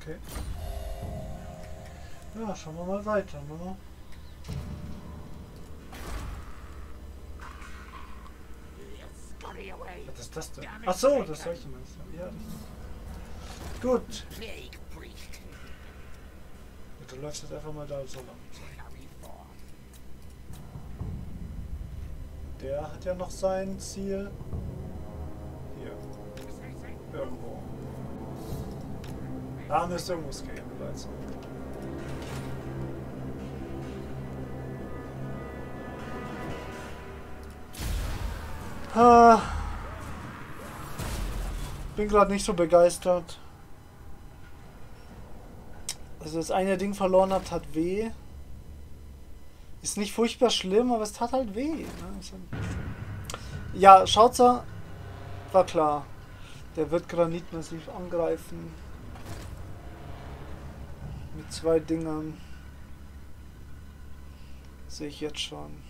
Okay. Ja, schauen wir mal weiter, ne? Was ist das denn? Ach so, das soll ich mal sagen. Ja, richtig. Gut. Du läufst jetzt einfach mal da so lang. Der hat ja noch sein Ziel. Hier. Irgendwo. Da müsste irgendwo Skavenblight sein. Ah. Bin gerade nicht so begeistert. Also das eine Ding verloren hat, hat weh. Ist nicht furchtbar schlimm, aber es tat halt weh. Ja, Schautzer war klar. Der wird Granit massiv angreifen. Mit zwei Dingern sehe ich jetzt schon.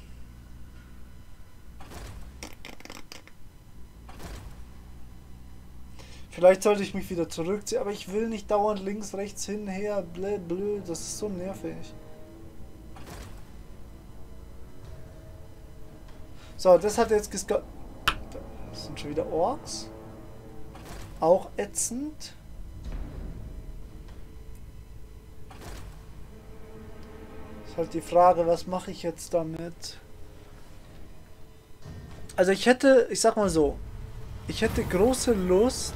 Vielleicht sollte ich mich wieder zurückziehen, aber ich will nicht dauernd links, rechts, hin, her, blö, blö, das ist so nervig. So, das hat jetzt geska... Das sind schon wieder Orks. Auch ätzend. Halt die Frage, was mache ich jetzt damit? Also ich hätte, ich sag mal so, ich hätte große Lust,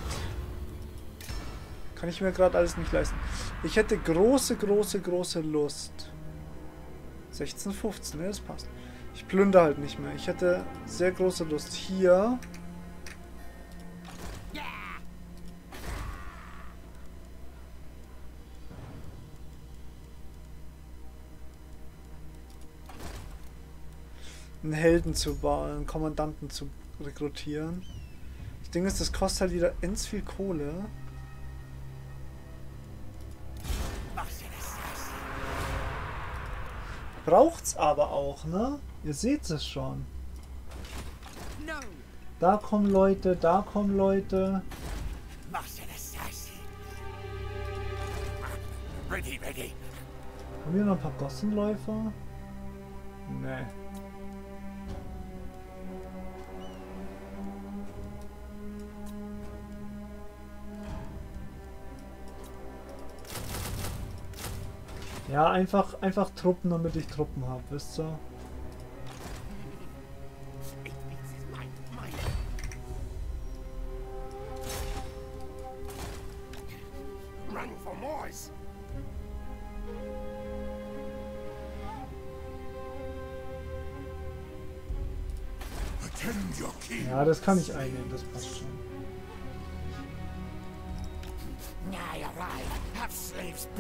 kann ich mir gerade alles nicht leisten, ich hätte große, große, große Lust, sechzehn, fünfzehn, ne, das passt. Ich plündere halt nicht mehr. Ich hätte sehr große Lust hier. Einen Helden zu bauen, einen Kommandanten zu rekrutieren. Das Ding ist, das kostet halt wieder ins viel Kohle. Braucht's aber auch, ne? Ihr seht es schon. Da kommen Leute, da kommen Leleute. Haben wir noch ein paar Gossenläufer? Ne. Ja, einfach, einfach Truppen, damit ich Truppen habe, wisst ihr? Ja, das kann ich einnehmen, das passt schon.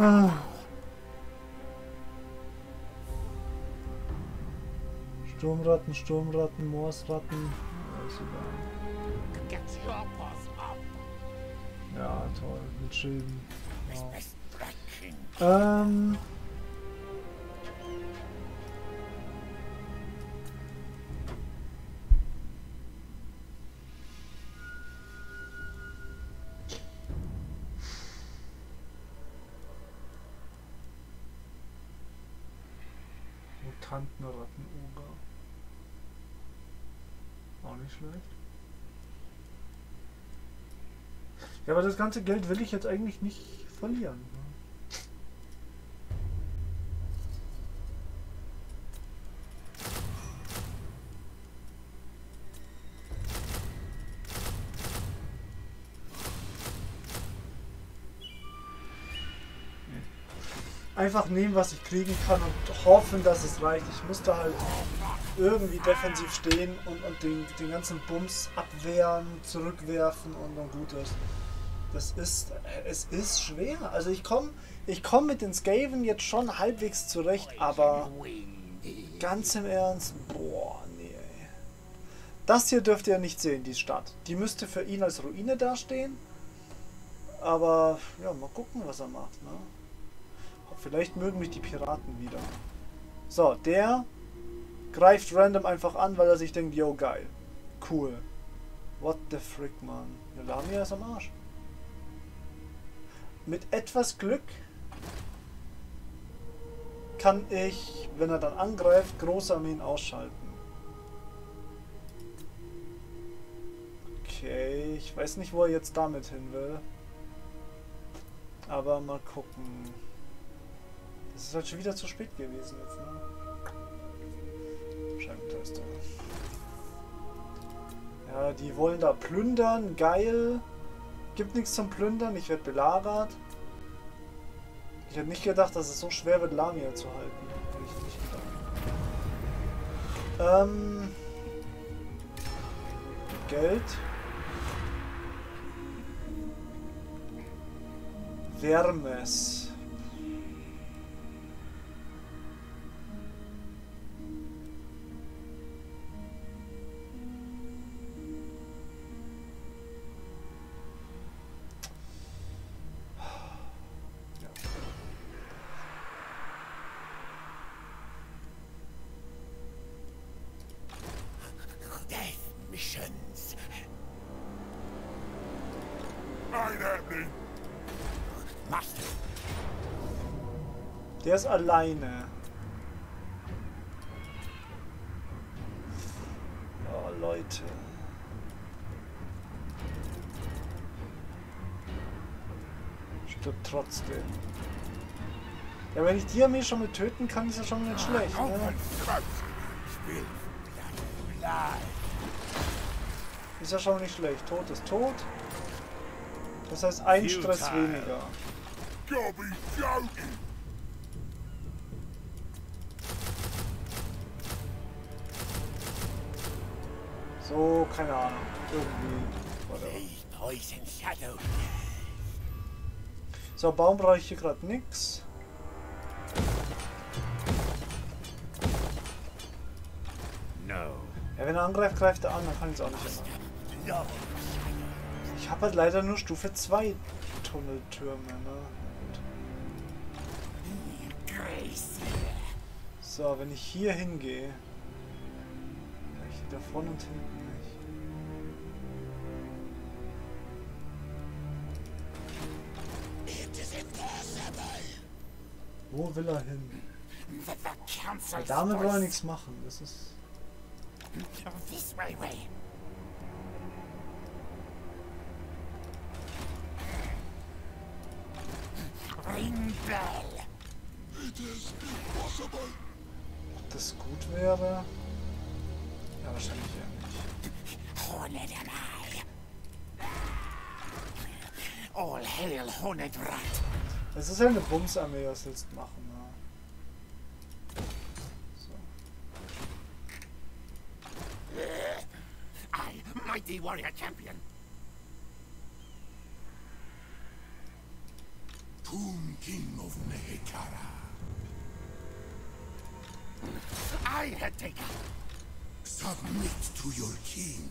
Ah. Sturmratten, Sturmratten, Morsratten. Ja, toll, mit Schilden. Ja. Ähm. Mutanten, Rattenoger. Auch nicht schlecht. Ja, aber das ganze Geld will ich jetzt eigentlich nicht verlieren. Einfach nehmen, was ich kriegen kann und hoffen, dass es reicht. Ich muss da halt irgendwie defensiv stehen und, und den, den ganzen Bums abwehren, zurückwerfen und dann gut ist. Das ist, es ist schwer. Also ich komme ich komm mit den Skaven jetzt schon halbwegs zurecht, aber ganz im Ernst, boah, nee. Das hier dürft ihr nicht sehen, die Stadt. Die müsste für ihn als Ruine dastehen, aber ja, mal gucken, was er macht, ne? Vielleicht mögen mich die Piraten wieder. So, der greift random einfach an, weil er sich denkt, yo, geil. Cool. What the frick, man. Ja, Lamia ist am Arsch. Mit etwas Glück kann ich, wenn er dann angreift, große Armeen ausschalten. Okay, ich weiß nicht, wo er jetzt damit hin will. Aber mal gucken. Das ist halt schon wieder zu spät gewesen jetzt, ne? Scheibentöster. Ja, die wollen da plündern, geil. Gibt nichts zum Plündern, ich werde belagert. Ich hätte nicht gedacht, dass es so schwer wird, Lamia zu halten. Hätte ich nicht gedacht. Ähm. Geld. Wärmes. Der ist alleine. Oh, Leute. Stimmt trotzdem. Ja, wenn ich die Armee schon mit töten kann, ist ja schon nicht schlecht, ne? Ist ja schon nicht schlecht. Tod ist tot. Das heißt, ein Stress weniger. So, keine Ahnung. Irgendwie. Oder? So, Baum brauche ich hier gerade nichts. Ja, wenn er angreift, greift er an, dann kann ich es auch nicht machen. Ich habe halt leider nur Stufe zwei Tunneltürme, ne? So, wenn ich hier hingehe. Vielleicht hier davon und hinten nicht. Wo will er hin? Ja, damit will er nichts machen, das ist. Ob das gut wäre? Ja, wahrscheinlich ja nicht. Es ist ja eine Bumsarmee, was willst du machen? Ne? Mighty Warrior Champion. Tomb King of Mehekara. I had taken. Submit to your king.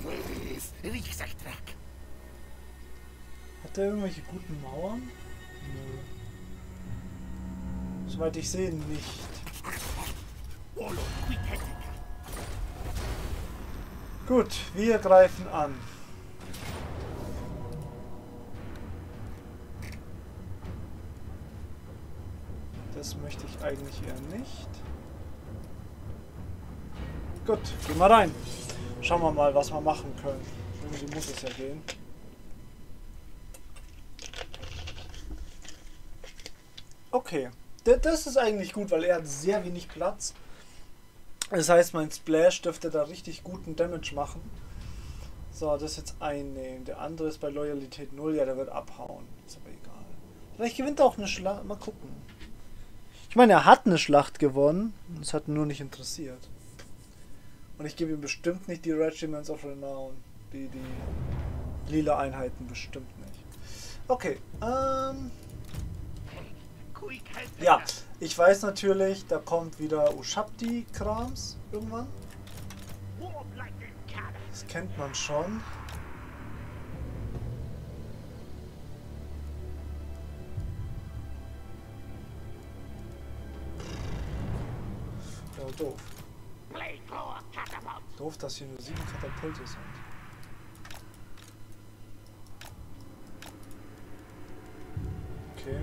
Please, Rieksachtrack. Hat der irgendwelche guten Mauern? Nö. Soweit ich sehe, nicht. Warlock, Queek. Gut, wir greifen an. Das möchte ich eigentlich eher nicht. Gut, gehen wir rein. Schauen wir mal, was wir machen können. Irgendwie muss es ja gehen. Okay, das ist eigentlich gut, weil er hat sehr wenig Platz. Das heißt, mein Splash dürfte da richtig guten Damage machen. So, das jetzt einnehmen. Der andere ist bei Loyalität null. Ja, der wird abhauen. Ist aber egal. Vielleicht gewinnt er auch eine Schlacht. Mal gucken. Ich meine, er hat eine Schlacht gewonnen. Das hat ihn nur nicht interessiert. Und ich gebe ihm bestimmt nicht die Regiments of Renown. Die, die lila Einheiten bestimmt nicht. Okay, ähm... ja, ich weiß natürlich, da kommt wieder Ushabti-Krams irgendwann. Das kennt man schon. Ja, doof. Doof, dass hier nur sieben Katapulte sind. Okay.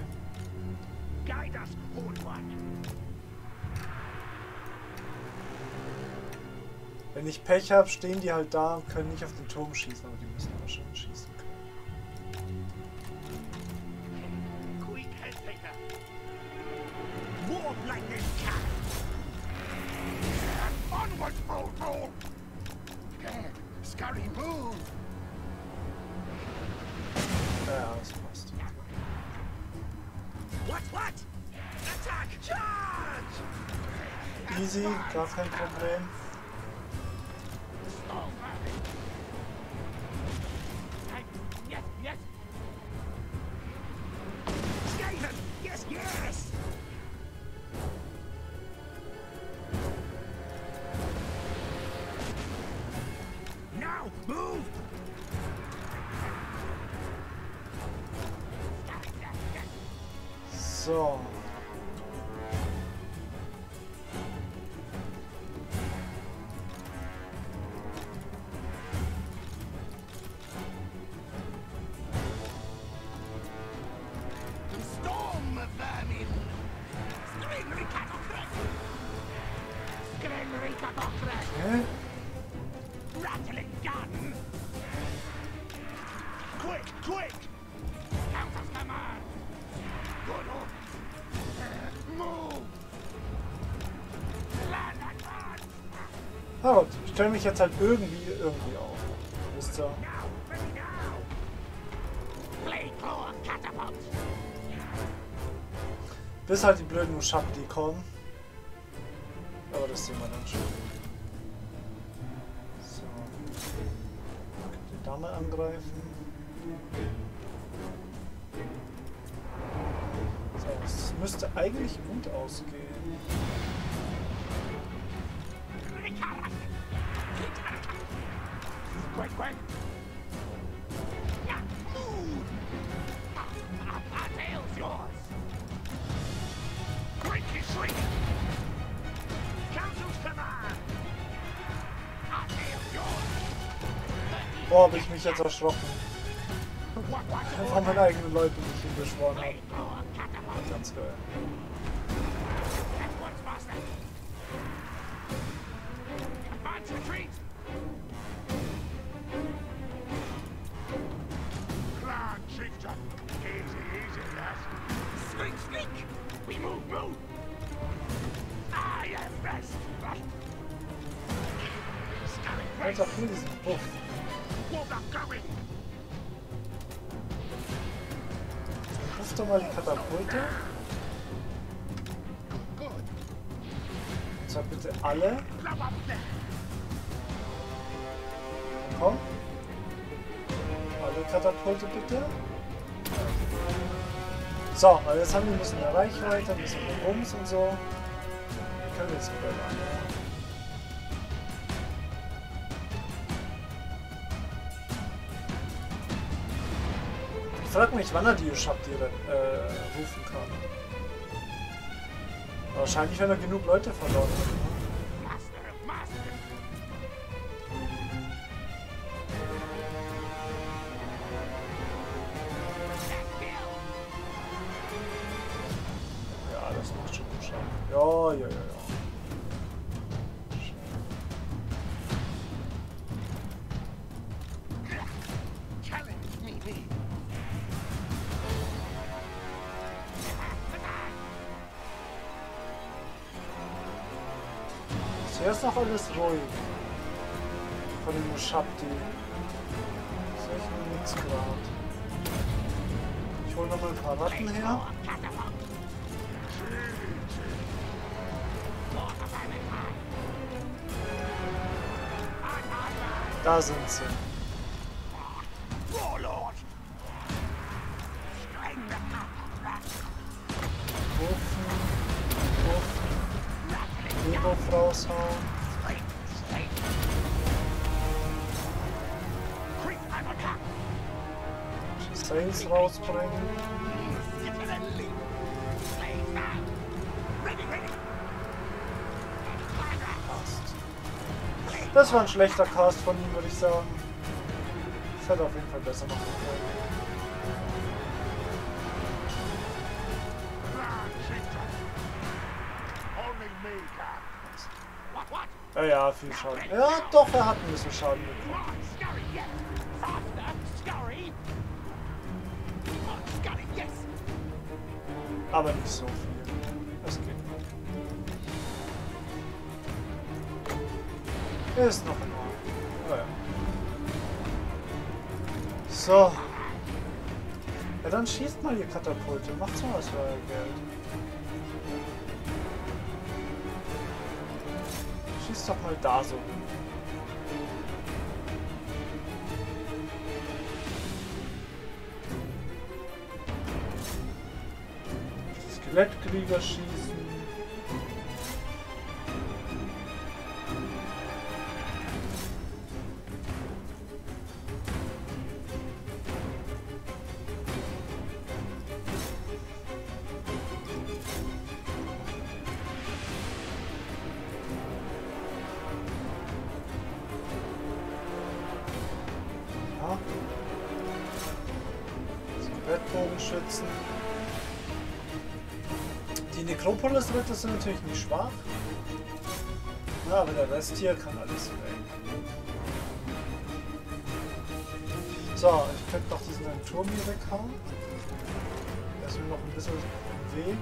Wenn ich Pech habe, stehen die halt da und können nicht auf den Turm schießen, aber die müssen aber schon schießen können. Ja, das passt. What, what? Attack, charge! Easy, gar kein Problem. Yes, yes. Skaven, yes, yes. Now, move. So. Na gut, ich stelle mich jetzt halt irgendwie irgendwie auf. Wisst ihr? Bis halt die blöden Ushabti kommen. Aber das sehen wir dann schon. vorne angreifen. So, das müsste eigentlich gut ausgehen. Boah, hab ich mich jetzt erschrocken. Von meinen eigenen Leuten, die ich beschworen habe. Ganz geil. Alle. Komm. Alle Katapulte bitte. So, weil jetzt haben wir ein bisschen mehr Reichweite, ein bisschen mehr Rums und so. Wir können jetzt wieder machen. Ich frage mich, wann er die Ushabti äh, rufen kann. Wahrscheinlich, wenn er genug Leute verloren hat. Ist noch alles ruhig. Von dem Ushabti. Ist echt nichts gerade. Ich hole noch mal ein paar Ratten her. Da sind sie. Sails rausbringen. Das war ein schlechter Cast von ihm, würde ich sagen. Das hätte er auf jeden Fall besser machen können. Ja, ja, viel Schaden. Ja, doch, er hat ein bisschen Schaden bekommen. Aber nicht so viel. Das geht nicht. Ist noch in Ordnung. Oh ja. So. Ja, dann schießt mal ihr Katapulte. Macht so was für euer Geld. Schießt doch mal da so. Skelettkrieger schießen. Ja. Skelettbogenschützen. Die Necropolis-Ritter sind natürlich nicht schwach. Ja, aber der Rest hier kann alles weg. So, ich könnte noch diesen Turm hier weghauen. Der ist mir noch ein bisschen im Weg.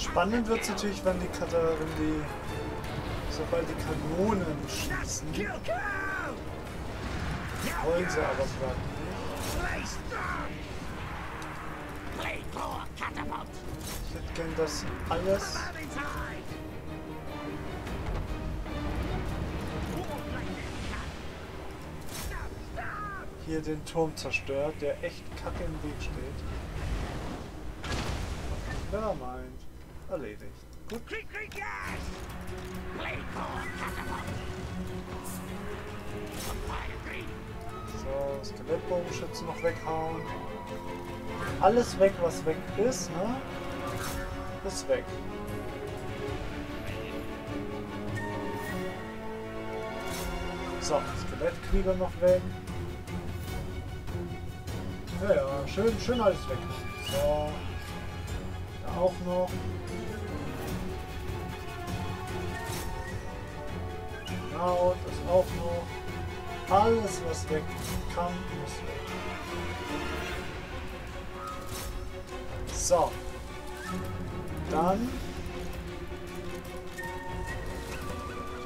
Spannend wird es natürlich, wenn die, Kata, wenn die Sobald die Kanonen schießen, wollen sie aber warten. Ich hätte gern das alles. Hier den Turm zerstört, der echt kacke im Weg steht. Ja, mein. Erledigt. Gut. So, Skelettbogenschützen noch weghauen. Alles weg, was weg ist, ne? Ist weg. So, Skelettkrieger noch weg. Ja, ja, schön, schön alles weg. So, da auch noch. Genau, das auch noch. Alles, was weg kann, muss weg. So, dann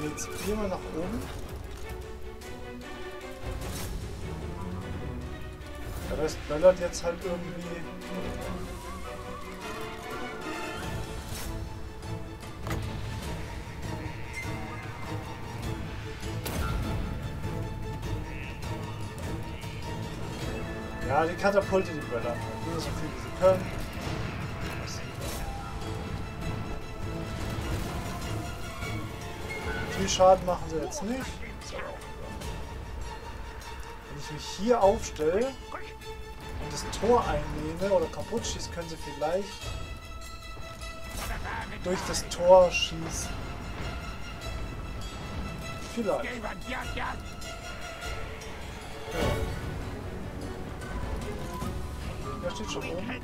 jetzt viermal nach oben. Der Rest böllert jetzt halt irgendwie. Ja, die Katapulte, die böllern. Nur so viel, wie sie können. Viel Schaden machen sie jetzt nicht. Wenn ich mich hier aufstelle und das Tor einnehme oder kaputt schieße, können sie vielleicht durch das Tor schießen. Vielleicht. Ja. Da steht schon oben. Ja,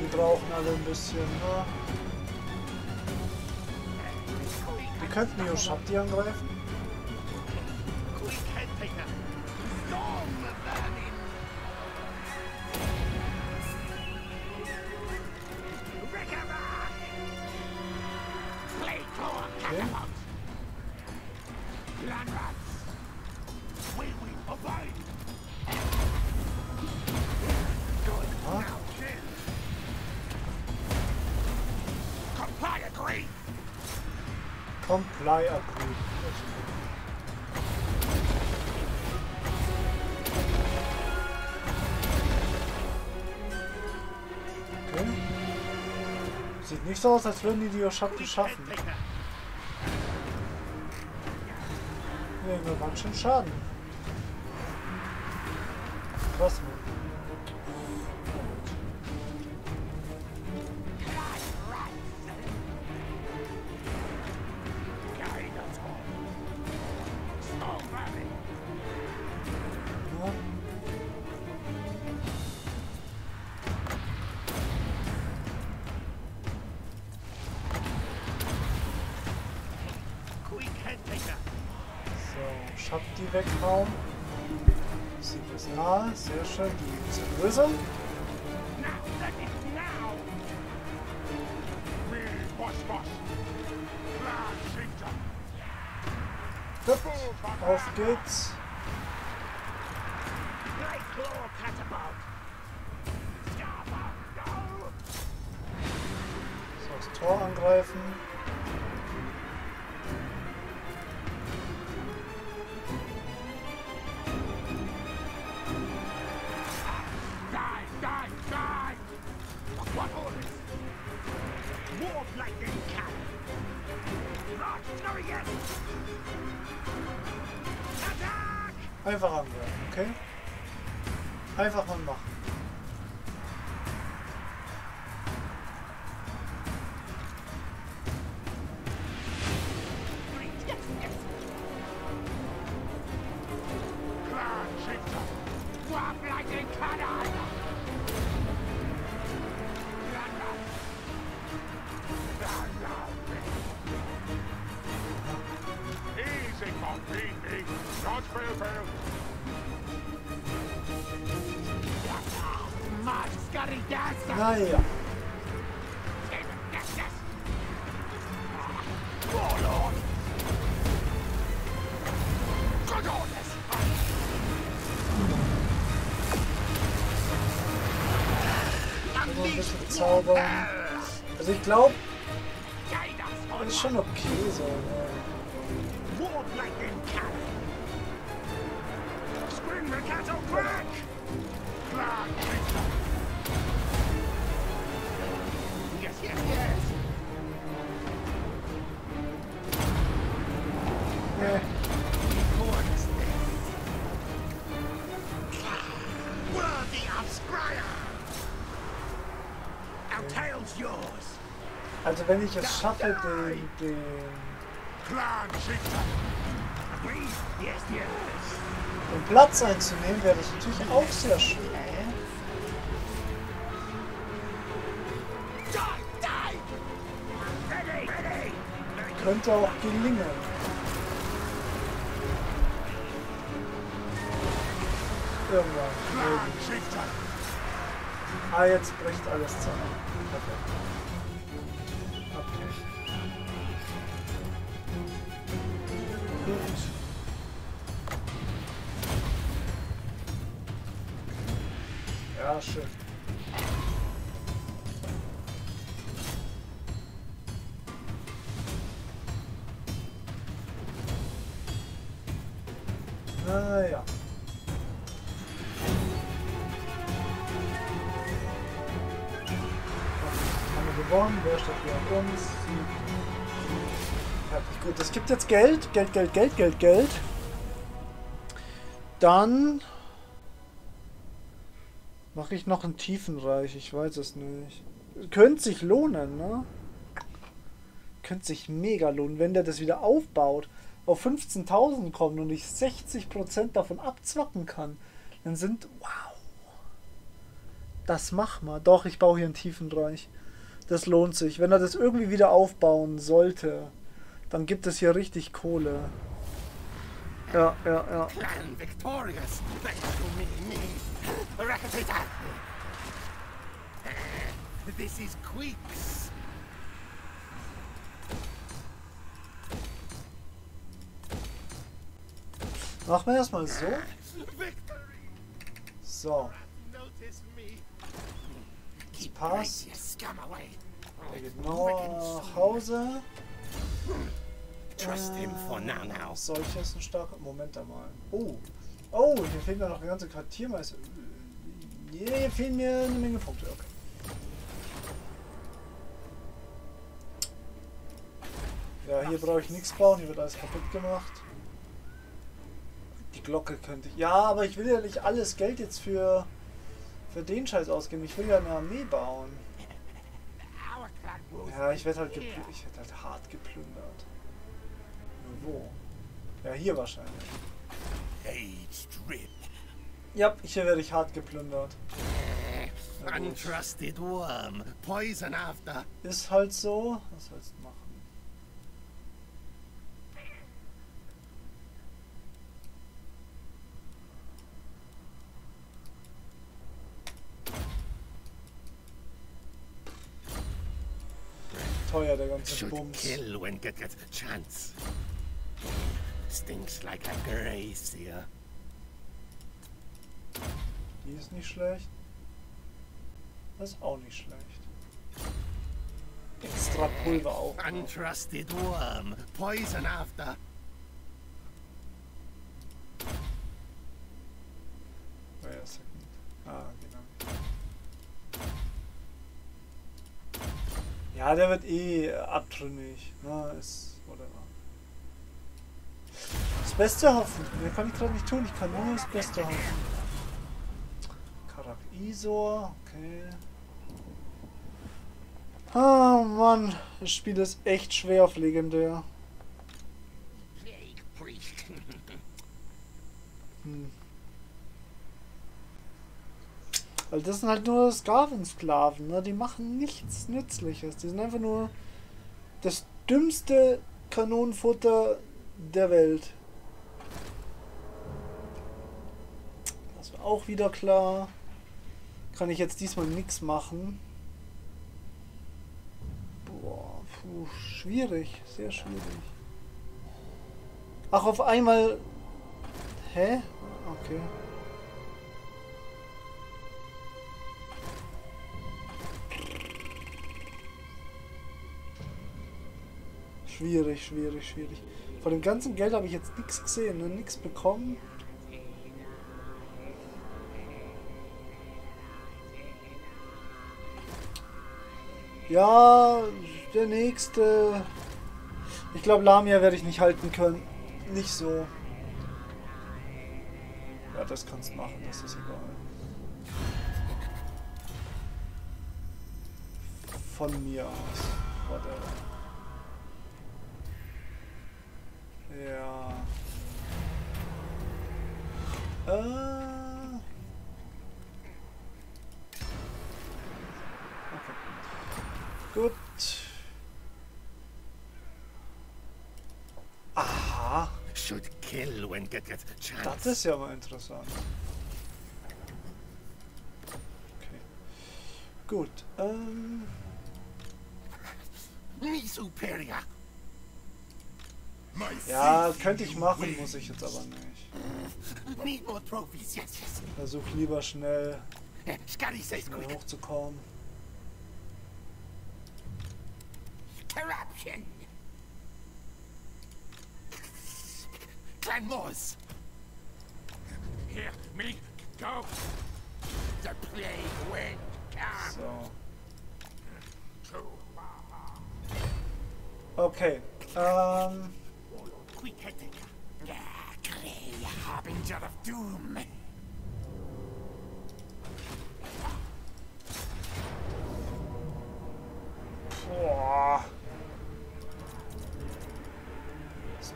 die brauchen alle ein bisschen. Ne? Die könnten die Ushabti angreifen. Comply approved. Okay. Sieht nicht so aus, als würden die die Ushabti schaffen. Nee, wir waren schon Schaden. Krass, Mann. Weghauen. Sie ist nah, sehr schön, die sind größer. Gut, auf geht's. So, das Tor angreifen. Einfach angreifen, okay? Einfach mal machen. Naja. noch ein bisschen zaubern. Also ich glaube, das ist schon okay so. Nee. Also wenn ich es schaffe, den, den... den Platz einzunehmen, wäre das natürlich auch sehr schön. Könnte auch gelingen. Ah, jetzt bricht alles zusammen. Perfekt. Okay. Gut. Ja, schön. Na ja. Wer steht hier an uns? Fertig, gut. Es gibt jetzt Geld. Geld, Geld, Geld, Geld, Geld. Dann mache ich noch ein Tiefenreich. Ich weiß es nicht. Könnte sich lohnen, ne? Könnte sich mega lohnen, wenn der das wieder aufbaut. Auf fünfzehntausend kommt und ich sechzig Prozent davon abzwacken kann. Dann sind... Wow. Das machen wir. Doch, ich baue hier ein Tiefenreich. Das lohnt sich. Wenn er das irgendwie wieder aufbauen sollte, dann gibt es hier richtig Kohle. Ja, ja, ja. Machen wir erstmal so. So. Das passt. Er geht nach Hause. Äh, solcher ist ein starker... Moment einmal. Oh. Oh, hier fehlt mir noch eine ganze Quartiermeister. Hier fehlen mir eine Menge Punkte. Okay. Ja, hier brauche ich nichts bauen. Hier wird alles kaputt gemacht. Die Glocke könnte ich... Ja, aber ich will ja nicht alles Geld jetzt für... für den Scheiß ausgeben. Ich will ja eine Armee bauen. Ja, ich werde halt, geplü- ich werd halt hart geplündert. Wo? Ja, hier wahrscheinlich. Ja, hier werde ich hart geplündert. Untrusted worm, poison after. Ist halt so. Was sollst du machen? Teuer, der ganze Bums. Kill when get get chance. Stinks like a grace here. Die ist nicht schlecht. Das ist auch nicht schlecht. Extra Pulver auch. Untrusted worm, poison after. Wait a second. Ah, genau. Ja, der wird eh abtrünnig. Na, ist whatever. Das Beste hoffen. Mehr kann ich gerade nicht tun. Ich kann nur das Beste hoffen. Karak-Isor. Okay. Ah, oh, Mann. Das Spiel ist echt schwer auf Legendär. Hm. Weil das sind halt nur Skavensklaven, ne? Die machen nichts Nützliches. Die sind einfach nur das dümmste Kanonenfutter der Welt. Das war auch wieder klar. Kann ich jetzt diesmal nichts machen. Boah, puh, schwierig. Sehr schwierig. Ach, auf einmal... Hä? Okay. Schwierig, schwierig, schwierig. Von dem ganzen Geld habe ich jetzt nichts gesehen, ne? Nichts bekommen. Ja, der nächste. Ich glaube, Lamia werde ich nicht halten können. Nicht so. Ja, das kannst du machen, das ist egal. Von mir aus. Whatever. Ja. Äh. Gut. Aha. Should kill when get a chance. Das ist ja mal interessant. Okay. Gut. Ähm. Ja, könnte ich machen, muss ich jetzt aber nicht. Versuch lieber schnell, schnell hochzukommen. Corruption. Clan Moss. Here, me, go. The plague will come. So. Okay. Um. Queek Techniker. Yeah, Crell, Harbinger of Doom. Boah.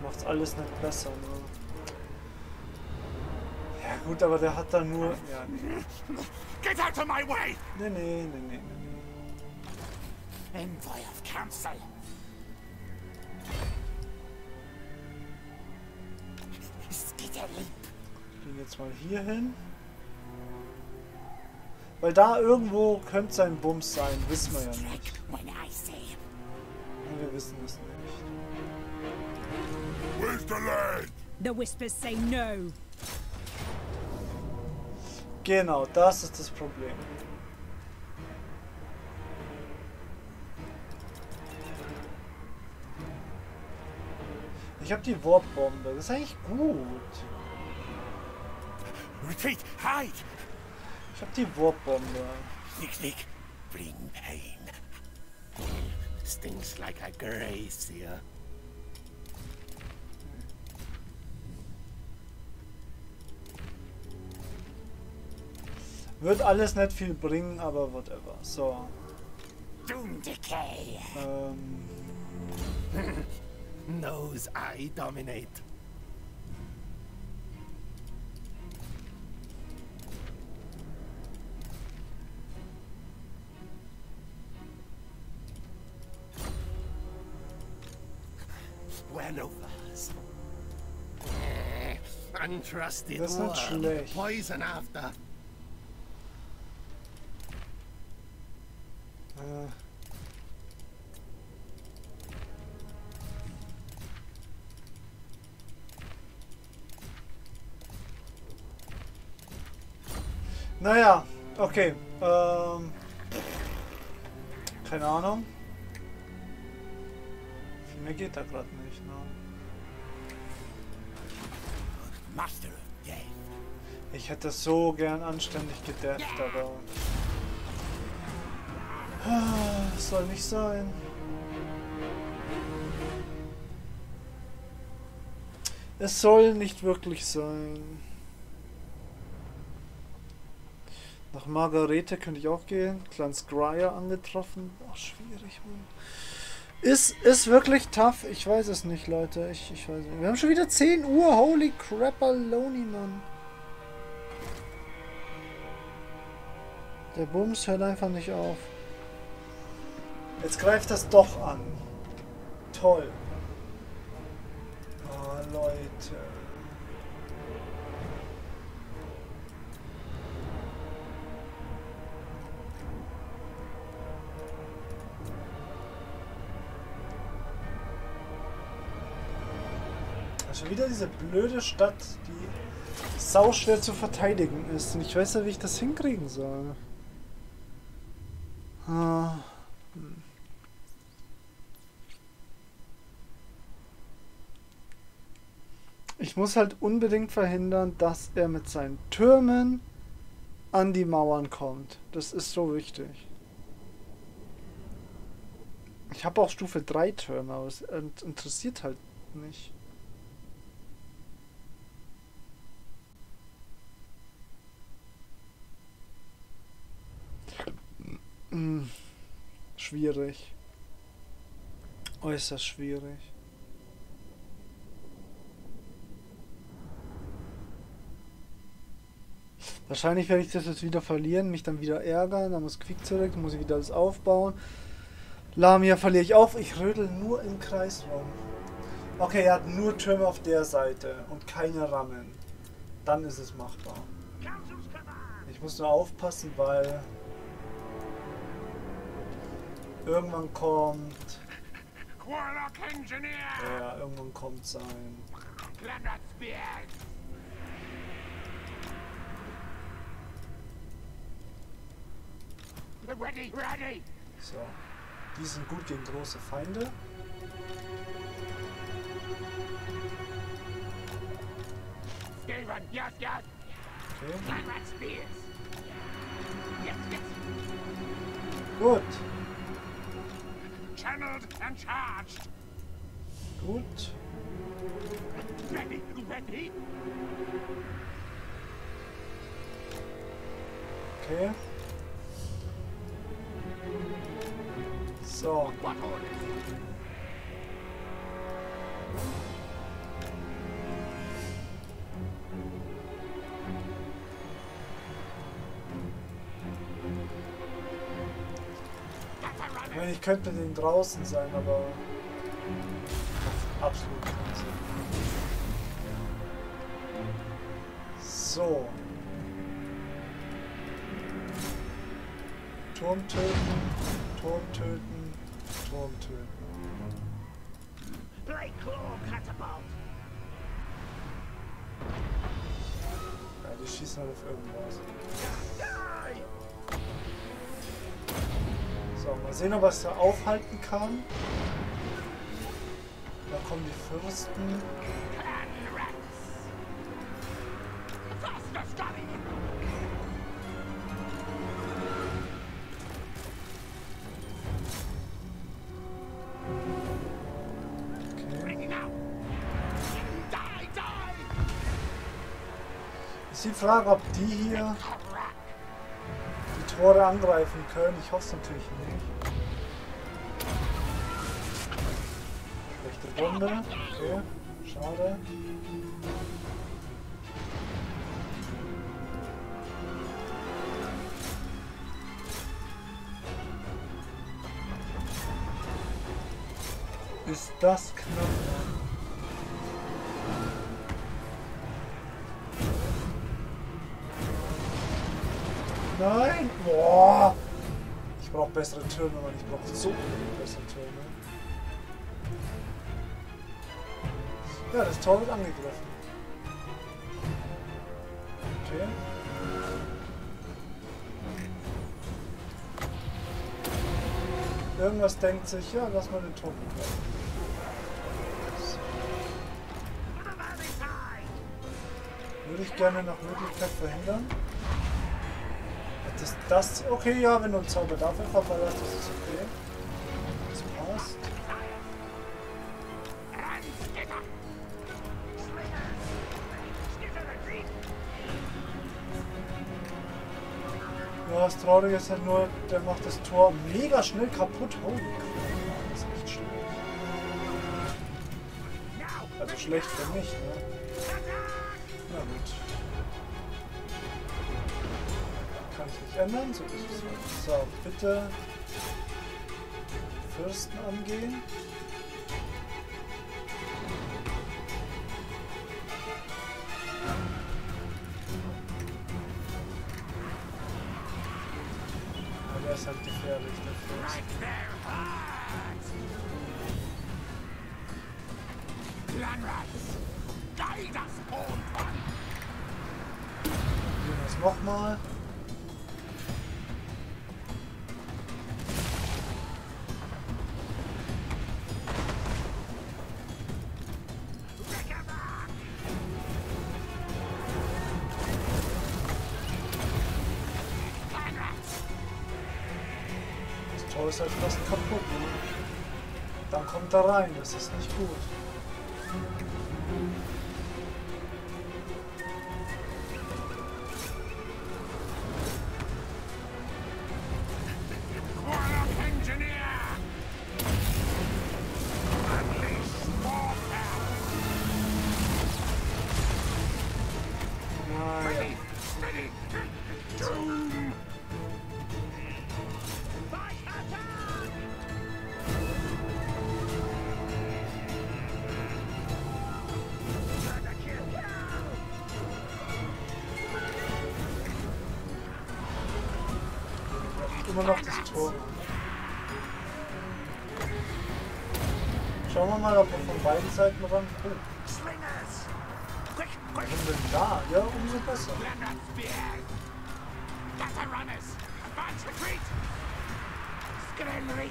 Macht's alles nicht besser, ne? Ja gut, aber der hat dann nur... Ja, nee. Get out of my way! Nee, nee, nee, nee, nee. Envoy of Council. Ich bin jetzt mal hier hin. Weil da irgendwo könnte sein Bums sein, wissen wir ja nicht. Wir wissen es nicht. Where's the land? The Whispers say no. Genau, das ist das Problem. Ich habe die Warp-Bombe, das ist eigentlich gut. Retreat, hide. Ich habe die Warp-Bombe. Nick, nick, bring pain. Stings like a grace here. Wird alles nicht viel bringen, aber whatever. So. Doom Decay. Ähm. Knows I dominate. Well over us. Untrusted worm. Poison after. Naja, okay. Ähm, keine Ahnung. Viel mehr geht da gerade nicht, ne? Ich hätte so gern anständig gedefft, aber... Das soll nicht sein. Es soll nicht wirklich sein. Nach Margarete könnte ich auch gehen. Clan Skryre angetroffen. Ach, schwierig, Mann. Ist, ist wirklich tough. Ich weiß es nicht, Leute. Ich, ich weiß nicht. Wir haben schon wieder zehn Uhr. Holy crapaloni, Mann. Der Bums hört einfach nicht auf. Jetzt greift das doch an. Toll. Ah, Leute. Also wieder diese blöde Stadt, die sauschwer zu verteidigen ist. Und ich weiß ja, wie ich das hinkriegen soll. Ah. Hm. Ich muss halt unbedingt verhindern, dass er mit seinen Türmen an die Mauern kommt. Das ist so wichtig. Ich habe auch Stufe drei Türme, aber es interessiert halt nicht. Hm. Schwierig. Äußerst schwierig. Wahrscheinlich werde ich das jetzt wieder verlieren, mich dann wieder ärgern, dann muss Queek zurück, dann muss ich wieder alles aufbauen. Lamia verliere ich auf, ich rödel nur im Kreis rum. Okay, er hat nur Türme auf der Seite und keine Rammen. Dann ist es machbar. Ich muss nur aufpassen, weil irgendwann kommt... Warlock Engineer! Ja, irgendwann kommt sein... Clan Rat Spears! Ready, ready. So, die sind gut gegen große Feinde. Steven, yes, yes. Okay. Yes, yes. Gut. Channeled and charged. Gut. Ready, ready. Okay. So. Ich meine, ich könnte mit denen draußen sein, aber absolut keinen Sinn. So. Turm töten, Turm töten. Turm töten. Ja, die schießen halt auf irgendwas. So, mal sehen, ob er es da aufhalten kann. Da kommen die Fürsten. Die Frage, ob die hier die Tore angreifen können. Ich hoffe es natürlich nicht. Schlechte Runde. Okay, schade. Ist das knapp? Nein! Boah! Ich brauche bessere Türme, aber ich brauche so viele bessere Türme. Ja, das Tor wird angegriffen. Okay. Irgendwas denkt sich, ja, lass mal den Turm angreifen. Würde ich gerne nach Möglichkeit verhindern. Das, das, okay, ja, wenn du einen Zauber dafür verballerst, das ist okay. Das passt. Ja, das Traurige ist halt nur, der macht das Tor mega schnell kaputt. Holy crap, das ist echt schlecht. Also schlecht für mich, ne? Na gut. Ändern, so ist es. So, bitte Fürsten angehen. Aber der ist halt gefährlich, der Fürst. Gehen wir es nochmal. äußere ich das kaputt. Dann kommt er rein, das ist nicht gut. Noch das Tor. Schauen wir mal, ob wir von beiden Seiten ran können. Umso da, ja, umso besser. Okay,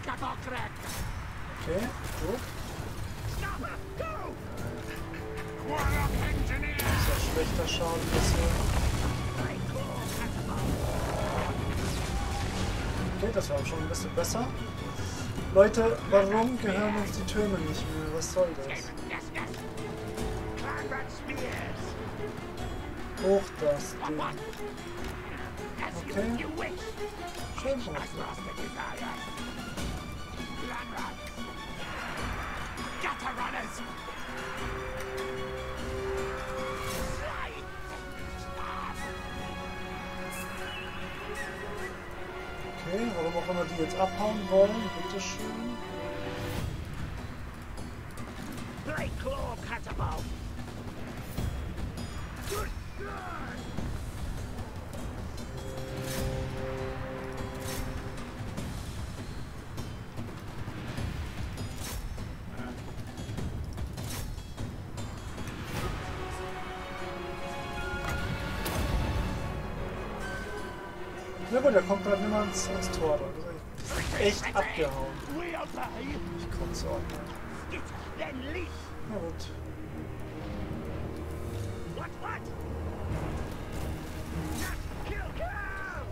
gut. Das ist ja schlechter Schaden bisher. Okay, das war schon ein bisschen besser. Leute, warum gehören uns die Türme nicht mehr? Was soll das? Hoch das Ding. Okay. Schön schon. Okay, warum auch immer die jetzt abhauen wollen, bitteschön. Na gut, der kommt gerade immer ans, ans Tor. Also echt abgehauen. Ich komme zur Ordnung. Na gut.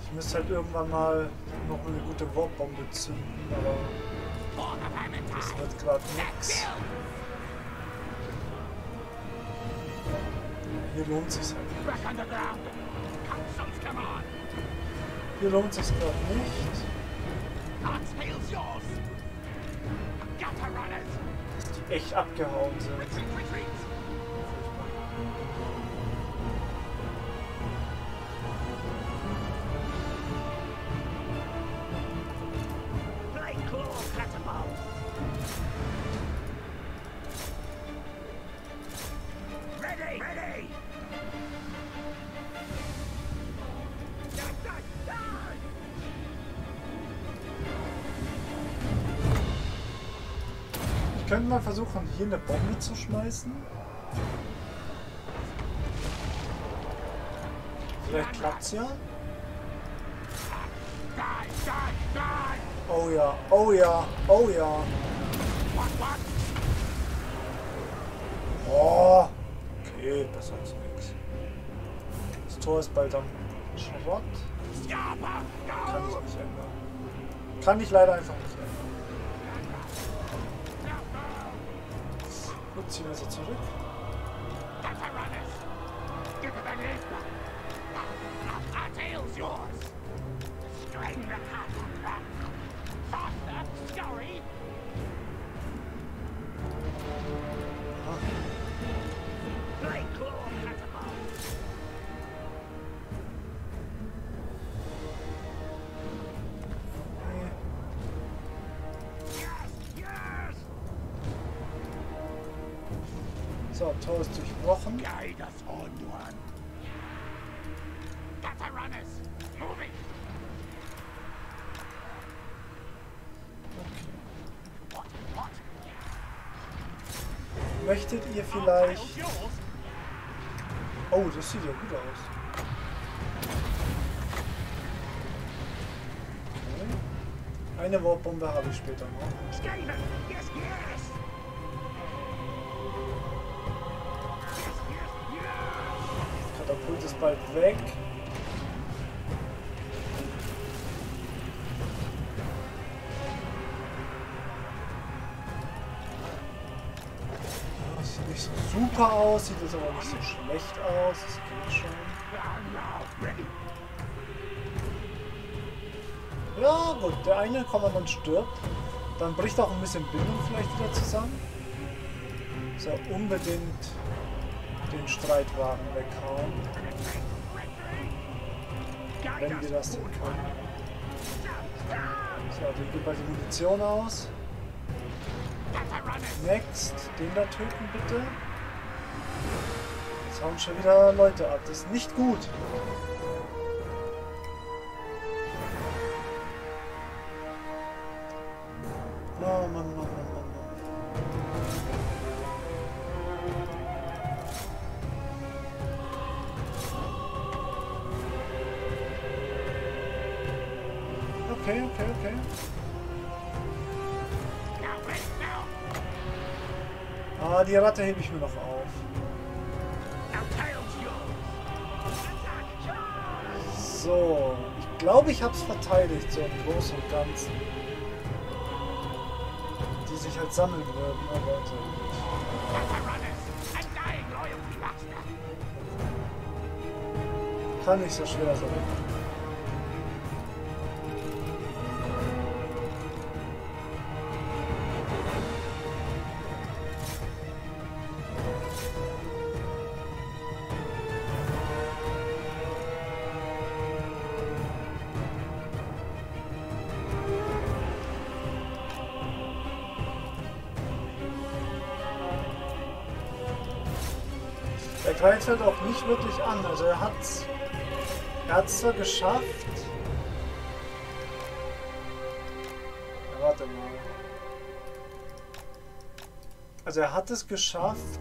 Ich müsste halt irgendwann mal noch eine gute Warp-Bombe ziehen, aber das wird gerade nix. Hier lohnt sich's halt nicht. Hier lohnt es sich gerade nicht. Dass die echt abgehauen sind. Wir können mal versuchen, hier eine Bombe zu schmeißen. Vielleicht klappt's ja. Oh ja, oh ja, oh ja. Oh, okay, das hat so nichts. Das Tor ist bald am Schrott. Kann ich nicht ändern. Kann ich leider einfach nicht ändern. Gut, ziehen wir sie zurück. So, Tor ist durchbrochen. Okay. Möchtet ihr vielleicht... Oh, das sieht ja gut aus. Okay. Eine Warpbombe habe ich später noch. Pult ist bald weg. super aus, sieht jetzt aber nicht so schlecht aus. Das geht schon. Ja gut, der eine Kommandant stirbt. Dann bricht auch ein bisschen Bindung vielleicht wieder zusammen. So, unbedingt den Streitwagen weghauen. Wenn wir das denn können. So, den geht mal die Munition aus. Next, den da töten bitte. Jetzt hauen schon wieder Leute ab. Das ist nicht gut. Oh Mann, Mann, Mann, Mann, Mann. Okay, okay, okay. Ah, die Ratte hebe ich mir noch auf. So, ich glaube, ich habe es verteidigt, so im Großen und Ganzen. Die sich halt sammeln würden, aber oh, so gut. Kann nicht so schwer sein. Greift halt auch nicht wirklich an, also er hat es er hat's zwar geschafft. Ja, warte mal. Also er hat es geschafft,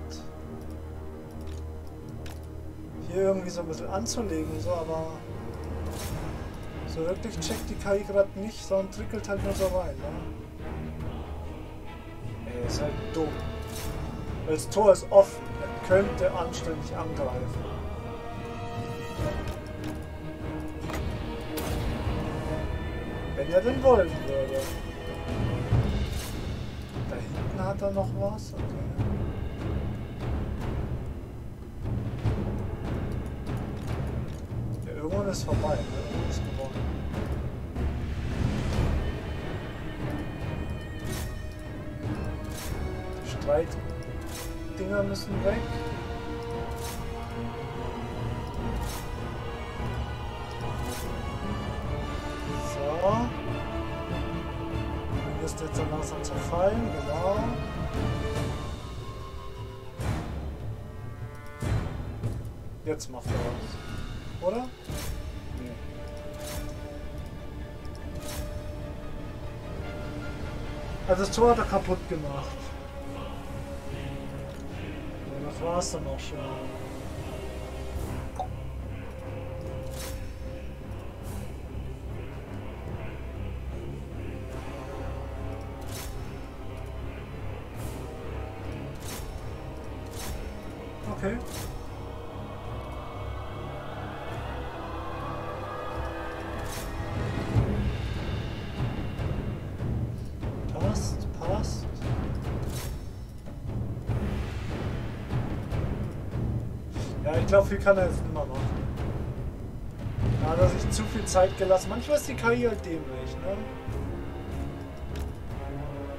hier irgendwie so ein bisschen anzulegen, so, aber so wirklich checkt die K I gerade nicht, sondern trickelt halt nur so rein. Ne? Ey, ist halt dumm. Das Tor ist offen, er könnte anständig angreifen. Wenn er denn wollen würde. Da hinten hat er noch was. Okay. Ja, irgendwann ist vorbei, ne? Ist gewonnen. Streit. Dinger müssen weg. So. Du wirst jetzt dann langsam zerfallen, genau. Jetzt macht er was. Oder? Nee. Also das Tor hat er kaputt gemacht. War es dann auch schon. Okay. Passt, passt. Ich glaube, viel kann er jetzt immer machen. Da hat er sich zu viel Zeit gelassen. Manchmal ist die K I halt dämlich, ne?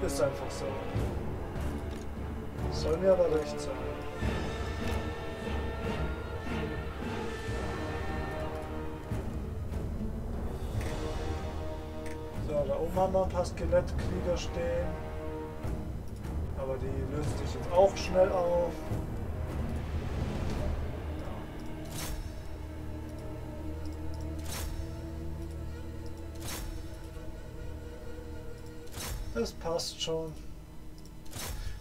Ist einfach so. Soll mir aber recht sein. So, da oben haben wir ein paar Skelettkrieger stehen. Aber die löst sich jetzt auch schnell auf. Das passt schon.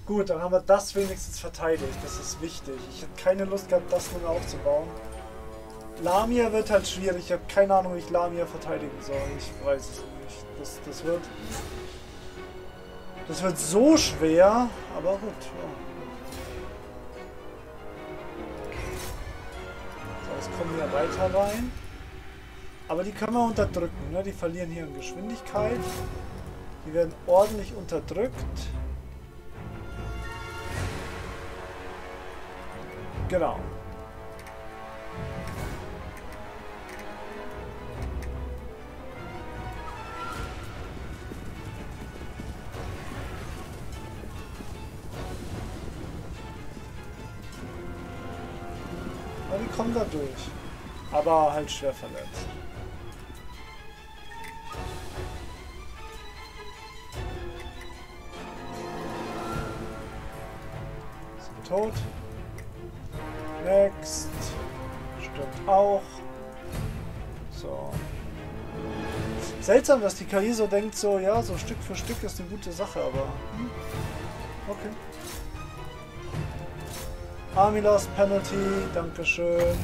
Gut, dann haben wir das wenigstens verteidigt. Das ist wichtig. Ich hätte keine Lust gehabt, das nur aufzubauen. Lamia wird halt schwierig. Ich habe keine Ahnung, wie ich Lamia verteidigen soll. Ich weiß es nicht. Das, das, wird, das wird so schwer. Aber gut. Ja. So, jetzt kommen wir weiter rein. Aber die können wir unterdrücken. Ne? Die verlieren hier an Geschwindigkeit. Die werden ordentlich unterdrückt. Genau. Aber die kommen da durch. Aber halt schwer verletzt. Sind tot. Next. Stimmt auch. So. Seltsam, dass die K I so denkt, so, ja, so Stück für Stück ist eine gute Sache, aber... Hm. Okay. Army Loss Penalty, dankeschön.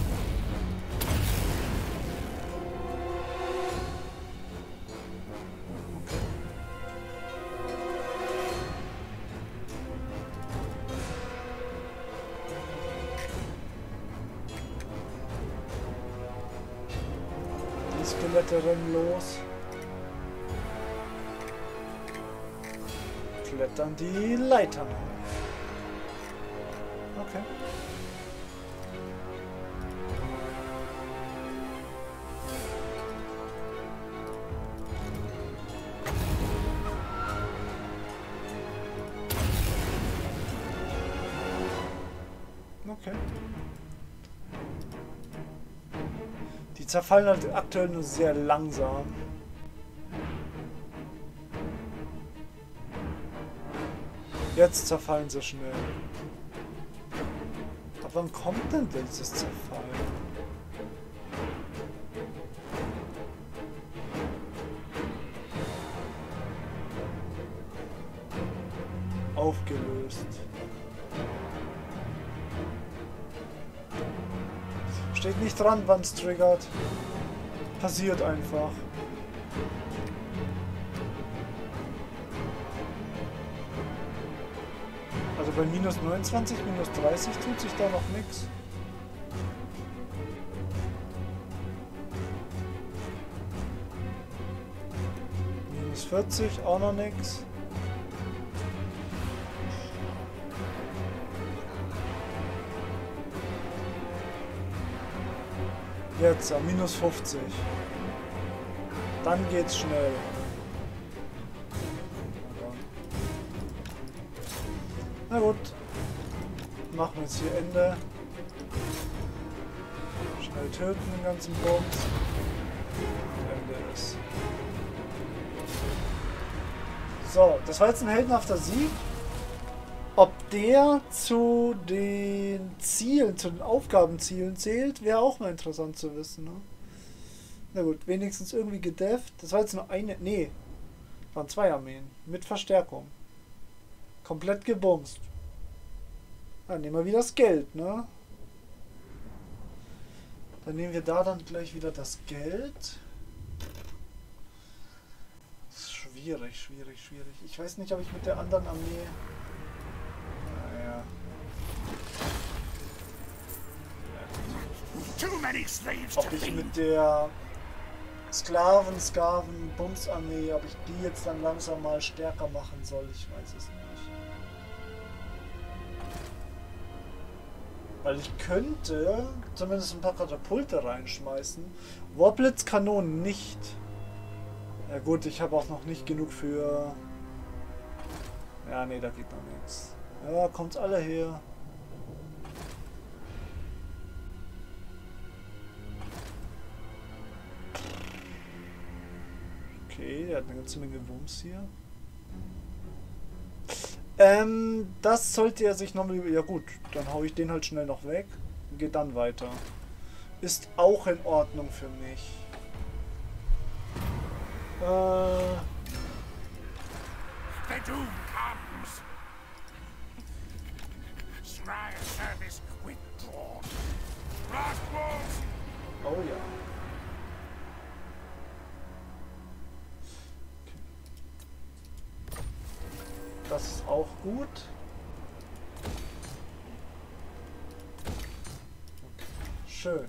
Klettern los. Klettern die Leitern. Okay. Okay. Zerfallen halt aktuell nur sehr langsam. Jetzt zerfallen sie schnell. Aber wann kommt denn dieses Zerfallen? Aufgelöst. Steht nicht dran, wann es triggert. Passiert einfach. Also bei minus neunundzwanzig, minus dreißig tut sich da noch nichts. Minus vierzig, auch noch nichts. Jetzt, am minus fünfzig. Dann geht's schnell. Na gut. Machen wir jetzt hier Ende. Schnell töten den ganzen Bums. Ende ist. So, das war jetzt ein heldenhafter Sieg. Ob der zu den Zielen, zu den Aufgabenzielen zählt, wäre auch mal interessant zu wissen. Ne? Na gut, wenigstens irgendwie gedefft. Das war jetzt nur eine... Nee, waren zwei Armeen. Mit Verstärkung. Komplett gebumst. Dann nehmen wir wieder das Geld, ne? Dann nehmen wir da dann gleich wieder das Geld. Das ist schwierig, schwierig, schwierig. Ich weiß nicht, ob ich mit der anderen Armee... Ob ich mit der Sklaven, Skaven, Bums-Armee, ob ich die jetzt dann langsam mal stärker machen soll, ich weiß es nicht. Weil ich könnte zumindest ein paar Katapulte reinschmeißen. Warblitzkanonen nicht. Ja gut, ich habe auch noch nicht genug für... Ja, nee, da geht noch nichts. Ja, kommt alle her. Okay, der hat eine ganze Menge Wumms hier. Ähm, das sollte er sich nochmal über... Ja gut, dann hau ich den halt schnell noch weg. Und geht dann weiter. Ist auch in Ordnung für mich. Äh... Oh ja. Das ist auch gut. Schön.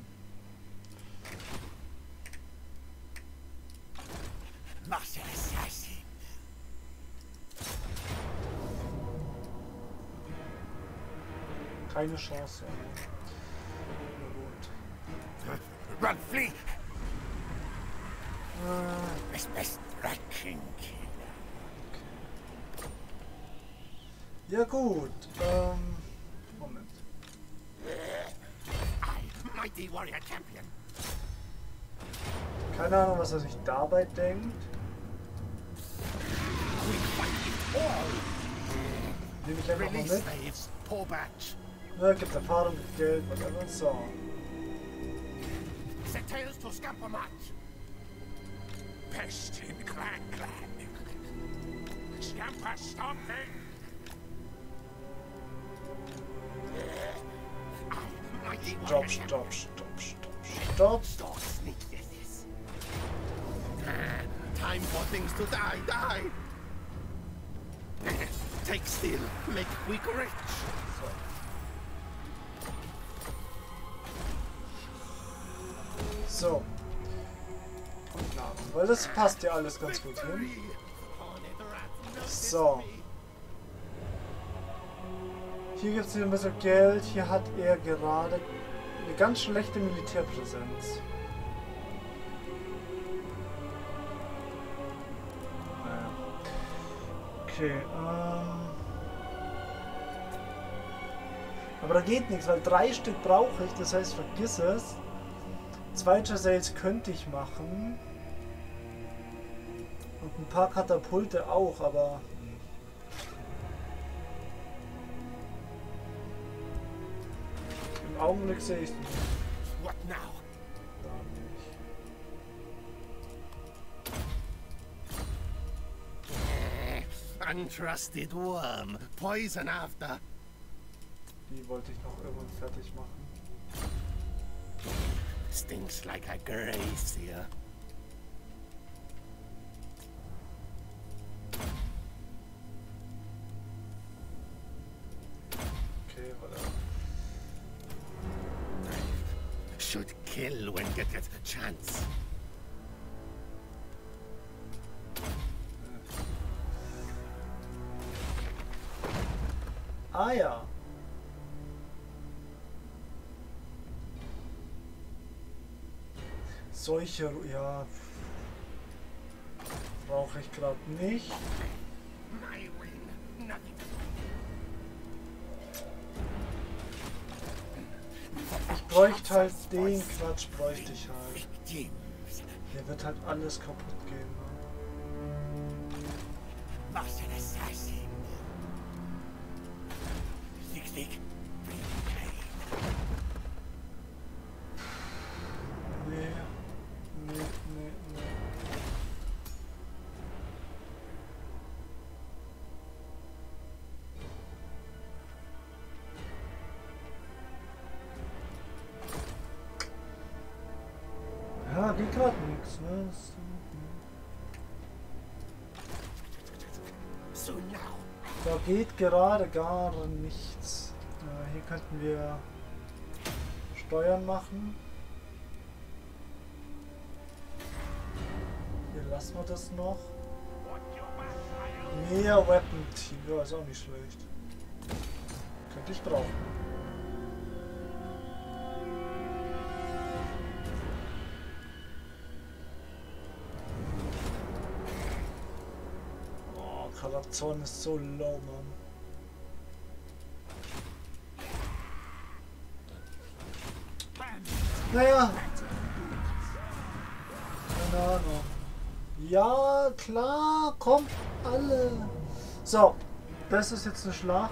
Keine Chance. Run, flee! Ja gut, ähm, Moment. Keine Ahnung, was er sich dabei denkt. Nehme ich einfach mal mit. Ja, gibt Erfahrung, gibt Geld, whatever. So. Pest in Clan Clan. Scamper stoppen! Stopp, stopp, stopp, stopp, stopp! Time for things to die, die! Take still, make Queek rich! So. So. Weil das passt ja alles ganz gut hin. So. Hier gibt es wieder ein bisschen Geld. Hier hat er gerade eine ganz schlechte Militärpräsenz. Naja. Okay, ähm. aber da geht nichts, weil drei Stück brauche ich, das heißt, vergiss es. Zwei Jezzails könnte ich machen. Und ein paar Katapulte auch, aber... Im Augenblick sehe ich es nicht. What now? Da nicht. Untrusted worm. Poison after. Die wollte ich noch irgendwann fertig machen. Stinks like a grace here. Okay, whatever. Should kill when get get chance. Ah ja. Solche, ja, brauche ich gerade nicht. Ich bräuchte halt den Quatsch, bräuchte ich halt. Hier wird halt alles kaputt gehen. Da geht gerade gar nichts. Äh, hier könnten wir Steuern machen. Hier lassen wir das noch. Mehr Weapon Team, ja, ist auch nicht schlecht. Könnte ich brauchen. Zorn ist so low, man. Naja. Keine Ahnung. Ja, klar, kommt alle. So, das ist jetzt eine Schlacht,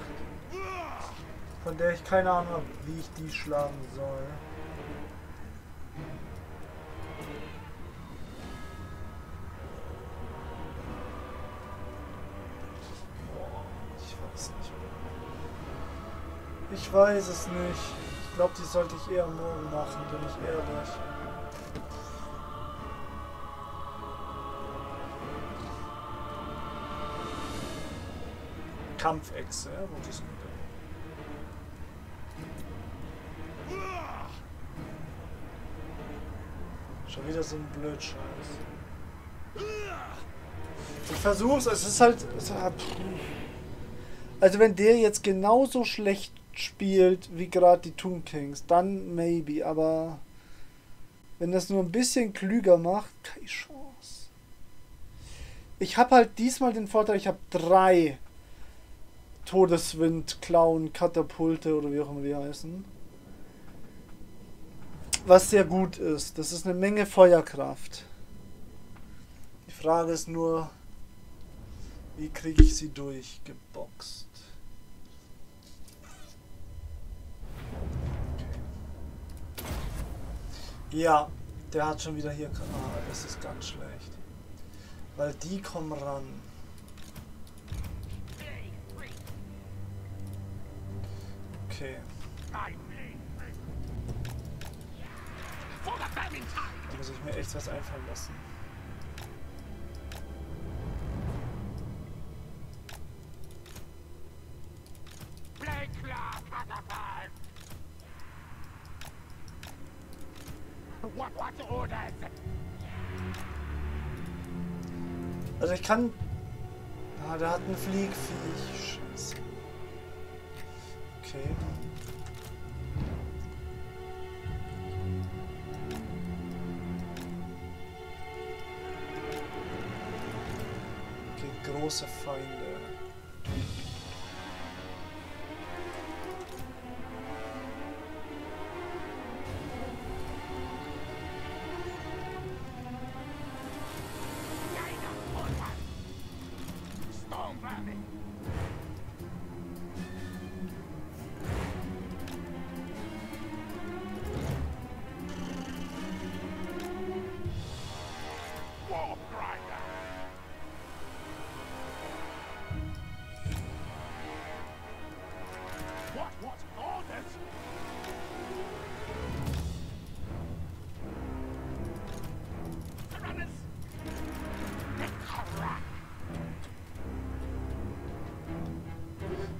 von der ich keine Ahnung habe, wie ich die schlagen soll. Ich weiß es nicht. Ich glaube, die sollte ich eher morgen machen, bin ich ehrlich. Kampfechse, ja, wo ist denn das? Schon wieder so ein Blödscheiß. Ich versuch's, es ist halt... Es hat, also wenn der jetzt genauso schlecht spielt wie gerade die Tomb Kings, dann maybe, aber Wenn das nur ein bisschen klüger macht, keine Chance. Ich habe halt diesmal den Vorteil, ich habe drei Todeswind, Klauen, Katapulte oder wie auch immer die heißen. Was sehr gut ist. Das ist eine Menge Feuerkraft. Die Frage ist nur, wie kriege ich sie durchgeboxt? Ja, der hat schon wieder hier... Ah, das ist ganz schlecht. Weil die kommen ran. Okay. Da muss ich mir echt was einfallen lassen. Also ich kann... Ah, der hat einen Fliegviech. Scheiße. Okay. Okay, große Feinde.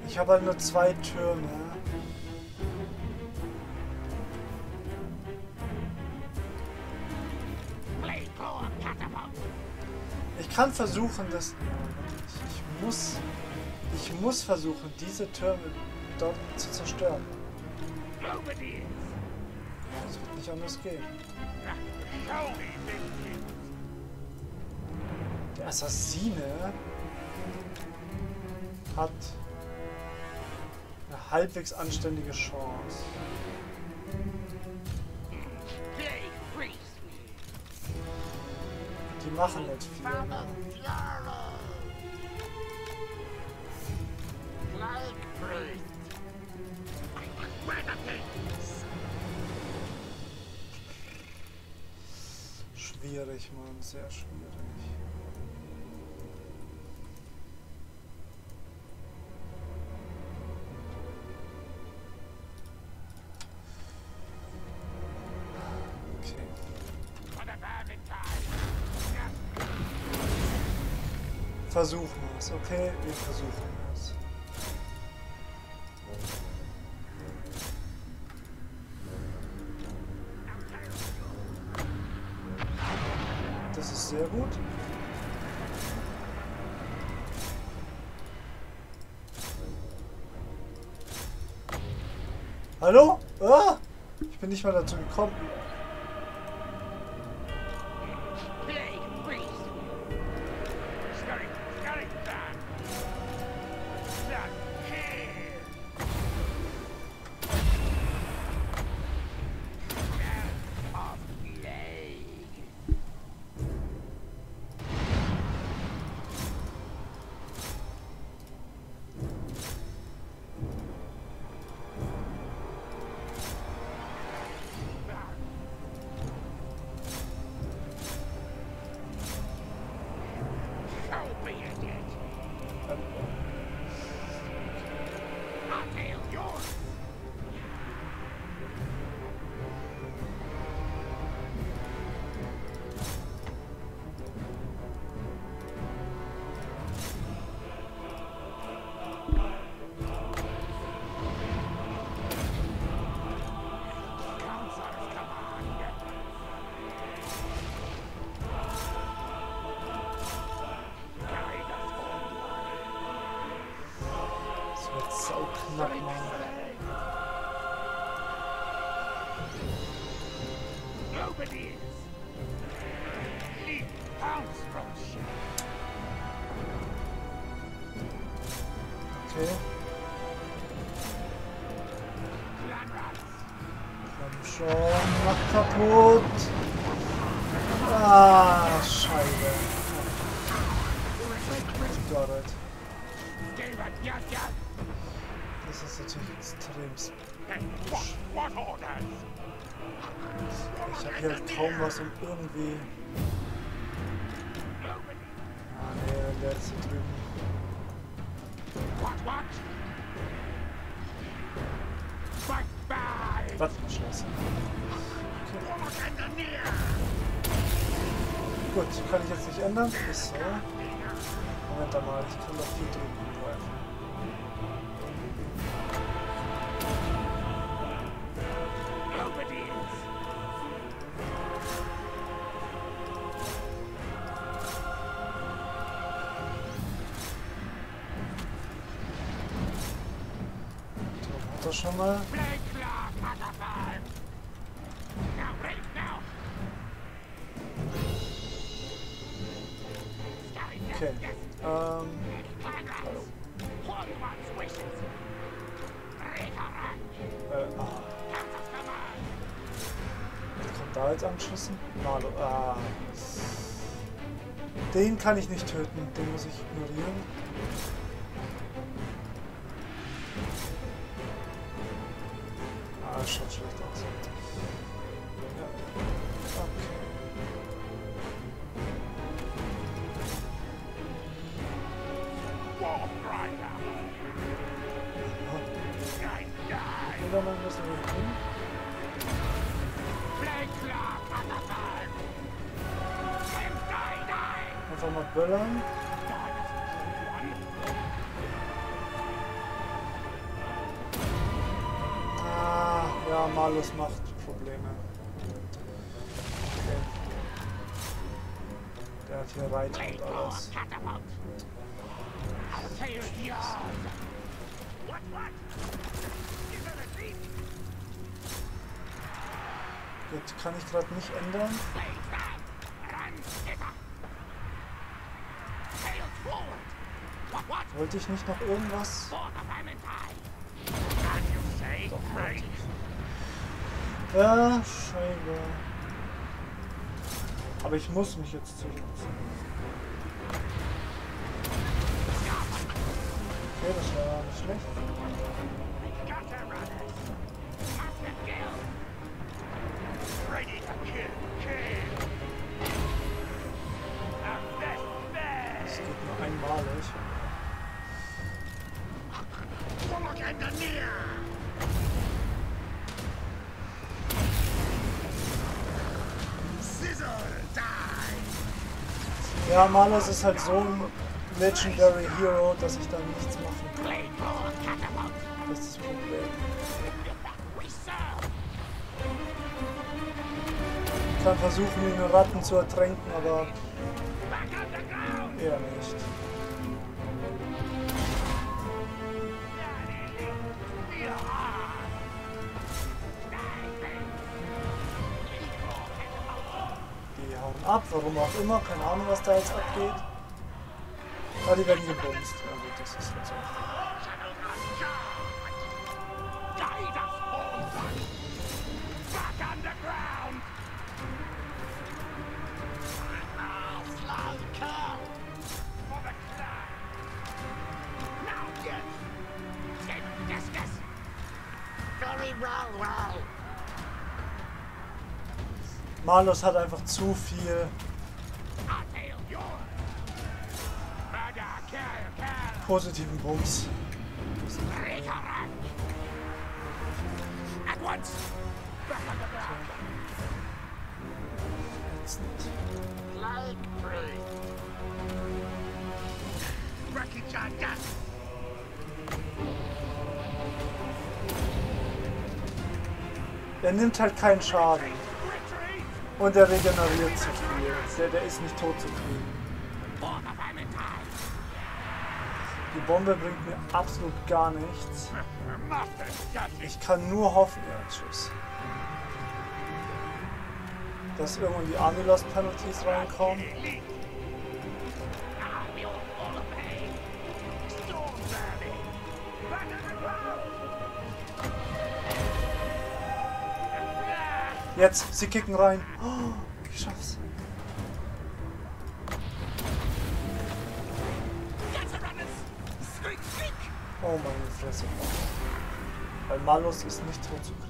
Ich habe halt nur zwei Türme. Ich kann versuchen, dass... Ich muss... Ich muss versuchen, diese Türme dort zu zerstören. Das wird nicht anders gehen. Der Assassine hat... halbwegs anständige Chance. Die machen nicht viel. Ne? Schwierig, Mann, sehr schwierig. Versuchen wir es, okay? Wir versuchen es. Das ist sehr gut. Hallo? Ah! Ich bin nicht mal dazu gekommen. Okay. Komm schon, mach kaputt. Ah, Scheibe. Das ist natürlich extremst. Ich habe hier halt kaum was, um irgendwie... Ah ne, der ist hier drüben. Was für ein Scheiß. Gut, kann ich jetzt nicht ändern. Ist so. Moment mal, ich kann doch hier drüben angreifen. Schon mal. Okay. Ähm. Hallo. Äh, ah. Kommt da jetzt anschließen? Malo. Ah. Den kann ich nicht töten. Den muss ich ignorieren. Das schaut schlecht aus. Ja. Okay. Oder man muss nur hin. Einfach mal böllern. Ja, Malus macht Probleme. Okay. Der hat hier Reiter und alles. Gut, kann ich gerade nicht ändern. Wollte ich nicht noch irgendwas? Doch, halt. Ja, scheiße. Aber ich muss mich jetzt zurückziehen. Okay, das war ja nicht schlecht. Das geht nur einmalig. Ja, Malus ist halt so ein Legendary Hero, dass ich dann nichts machen kann. Das ist das Problem. Ich kann versuchen, ihn in Ratten zu ertränken, aber eher nicht. Ab, warum auch immer, keine Ahnung, was da jetzt abgeht. Aber die werden gebumst. Ja gut, das ist jetzt auch. Malus hat einfach zu viel. Positiven Bums. Er nimmt halt keinen Schaden. Und er regeneriert zu viel. Der, der ist nicht tot zu kriegen. Die Bombe bringt mir absolut gar nichts. Ich kann nur hoffen. Ja, tschüss. dass irgendwann die Army Loss Penalties reinkommen. Jetzt, sie kicken rein. Oh, ich schaff's. Oh meine Fresse. Weil Malus ist nicht tot zu kriegen.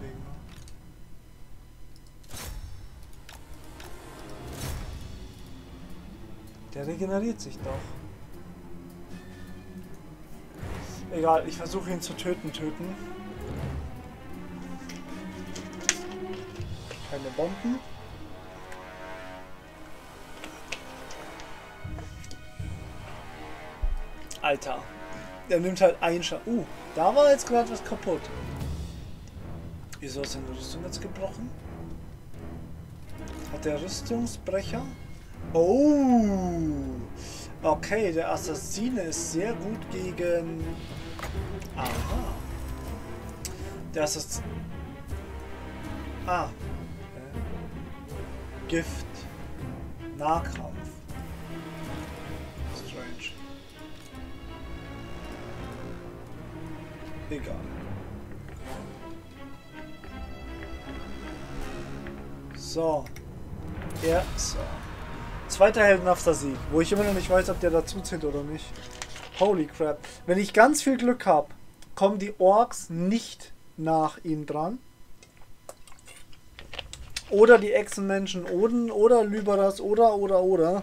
Der regeneriert sich doch. Egal, ich versuche ihn zu töten, töten. Keine Bomben. Alter. Der nimmt halt einen Schaden. Uh, da war jetzt gerade was kaputt. Wieso ist seine Rüstung jetzt gebrochen? Hat der Rüstungsbrecher? Oh. Okay, der Assassine ist sehr gut gegen... Aha. Der Assassine... Ah. Gift. Nahkampf. Strange. Egal. So. Ja, so. Zweiter heldenhafter Sieg, wo ich immer noch nicht weiß, ob der dazu zählt oder nicht. Holy crap. Wenn ich ganz viel Glück habe, kommen die Orks nicht nach ihm dran. Oder die Echsenmenschen, Oden, oder Lyberas, oder, oder, oder.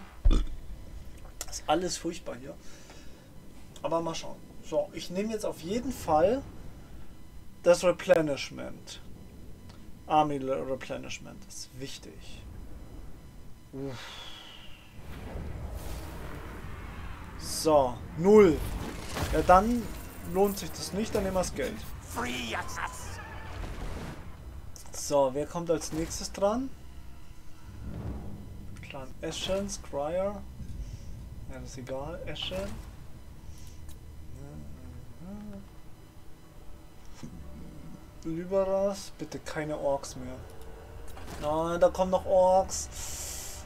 Das ist alles furchtbar hier. Aber mal schauen. So, ich nehme jetzt auf jeden Fall das Replenishment. Army Replenishment ist wichtig. Uff. So, null. Ja, dann lohnt sich das nicht, dann nehmen wir das Geld. So, wer kommt als nächstes dran? Clan Ashen, Skryre. Ja, das ist egal, Ashen. Lyberas, bitte keine Orks mehr. Nein, da kommen noch Orks.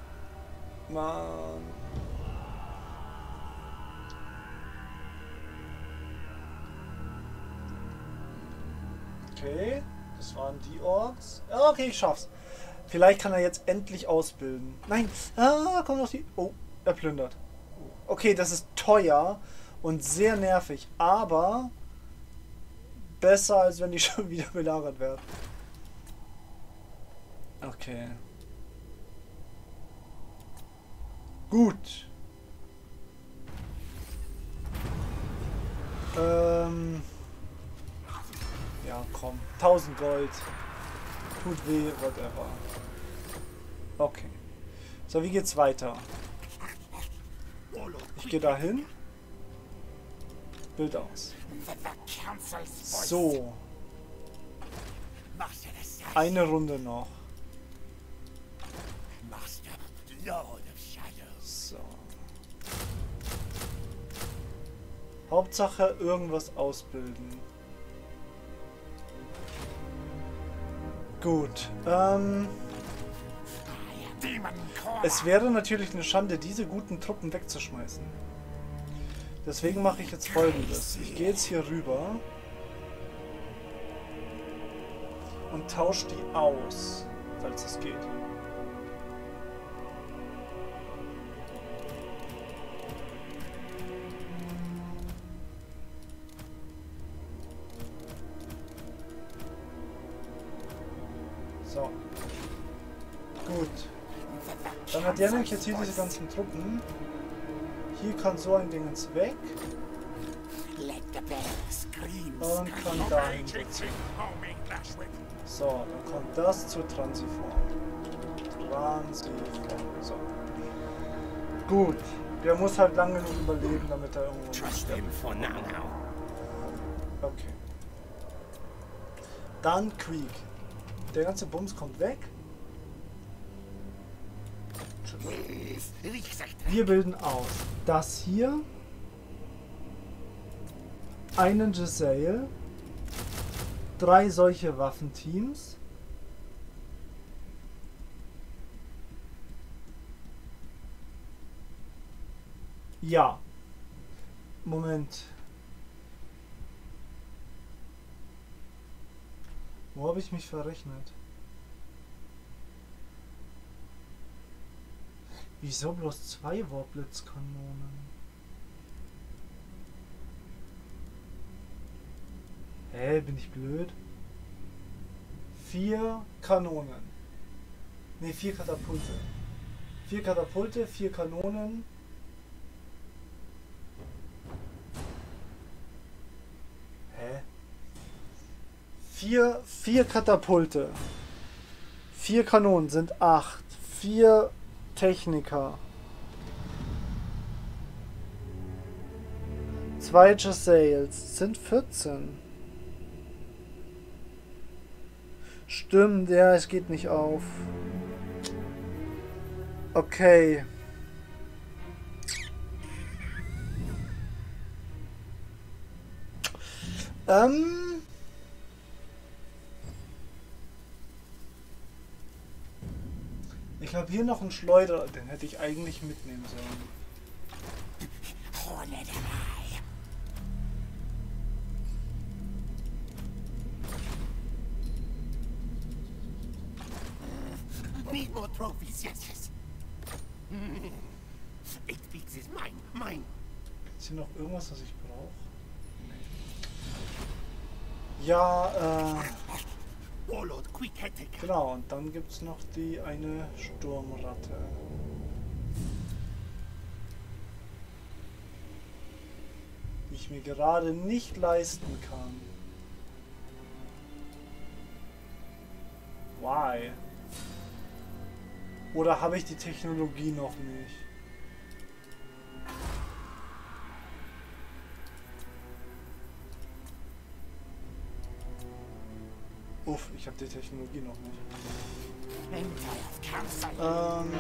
Mann. Okay. Das waren die Orks. Okay, ich schaff's. Vielleicht kann er jetzt endlich ausbilden. Nein. Ah, kommen noch die... Oh, er plündert. Okay, das ist teuer und sehr nervig. Aber besser, als wenn die schon wieder belagert werden. Okay. Gut. Ähm... Ja, komm. tausend Gold. Tut weh, whatever. Okay. So, wie geht's weiter? Ich gehe da hin. Bild aus. So. Eine Runde noch. So. Hauptsache irgendwas ausbilden. Gut, ähm... es wäre natürlich eine Schande, diese guten Truppen wegzuschmeißen. Deswegen mache ich jetzt Folgendes. Ich gehe jetzt hier rüber und tausche die aus, falls es geht. Dann hat der nämlich jetzt hier diese ganzen Truppen. Hier kann so ein Ding ins Weg. Und kann da hinbeziehen. So, dann kommt das zur Transiform. Transiform. So. Gut. Der muss halt lange genug überleben, damit er irgendwo nicht stirbt. Okay. Dann Queek. Der ganze Bums kommt weg. Wir bilden aus. Das hier. Einen Jezzail. Drei solche Waffenteams. Ja. Moment. Wo habe ich mich verrechnet? Wieso bloß zwei Warblitzkanonen? Hä, bin ich blöd? Vier Kanonen. Ne, vier Katapulte. Vier Katapulte, vier Kanonen. Hä? Vier, vier Katapulte. Vier Kanonen sind acht. Vier Techniker. Zwei Jezzails sind vierzehn. Stimmt, ja, es geht nicht auf. Okay. Ähm. Ich habe hier noch einen Schleuder, den hätte ich eigentlich mitnehmen sollen. Need more trophies, yes, yes. Mm. Eight weeks is mine, mine. Gibt's hier noch irgendwas, was ich brauche? Nee. Ja, äh... Warlord, Queek, Hexenberg. Genau, und dann gibt's noch die eine Sturmratte. Die ich mir gerade nicht leisten kann. Why? Oder habe ich die Technologie noch nicht? Uff, ich habe die Technologie noch nicht. Ähm,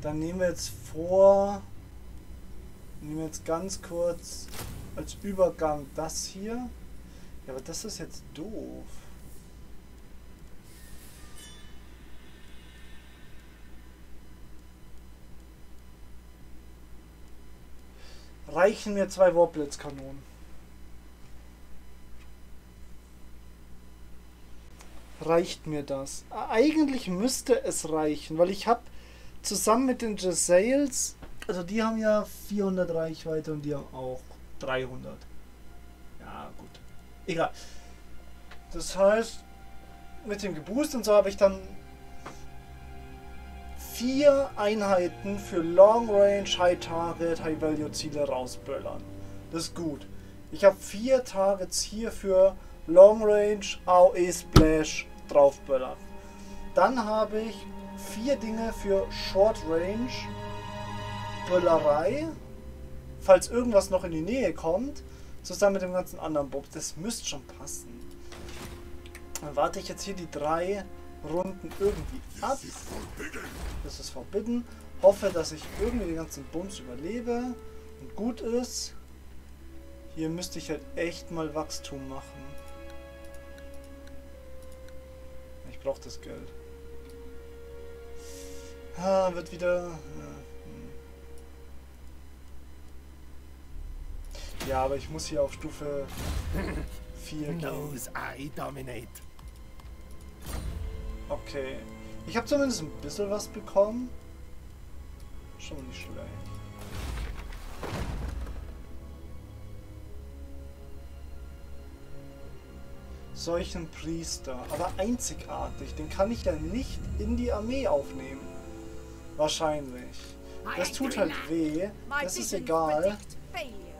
dann nehmen wir jetzt vor, nehmen wir jetzt ganz kurz als Übergang das hier. Ja, aber das ist jetzt doof. Reichen mir zwei Warblitzkanonen. Reicht mir das? Eigentlich müsste es reichen, weil ich habe zusammen mit den Jezzails, also die haben ja vierhundert Reichweite und die haben auch dreihundert. Ja, gut. Egal. Das heißt, mit dem Geboost und so habe ich dann vier Einheiten für Long Range, High Target, High Value Ziele rausböllern. Das ist gut. Ich habe vier Targets hier für Long Range, A O E Splash draufböllern. Dann habe ich vier Dinge für Short Range, Böllerei, falls irgendwas noch in die Nähe kommt, zusammen mit dem ganzen anderen Bob. Das müsste schon passen. Dann warte ich jetzt hier die drei Runden irgendwie ab. Das ist verbitten. Hoffe, dass ich irgendwie den ganzen Bums überlebe und gut ist. Hier müsste ich halt echt mal Wachstum machen. Ich brauche das Geld. Ah, wird wieder... Ja, aber ich muss hier auf Stufe vier gehen. Okay. Ich habe zumindest ein bisschen was bekommen. Schon nicht schlecht. Solchen Priester. Aber einzigartig. Den kann ich ja nicht in die Armee aufnehmen. Wahrscheinlich. Das tut halt weh. Das ist egal.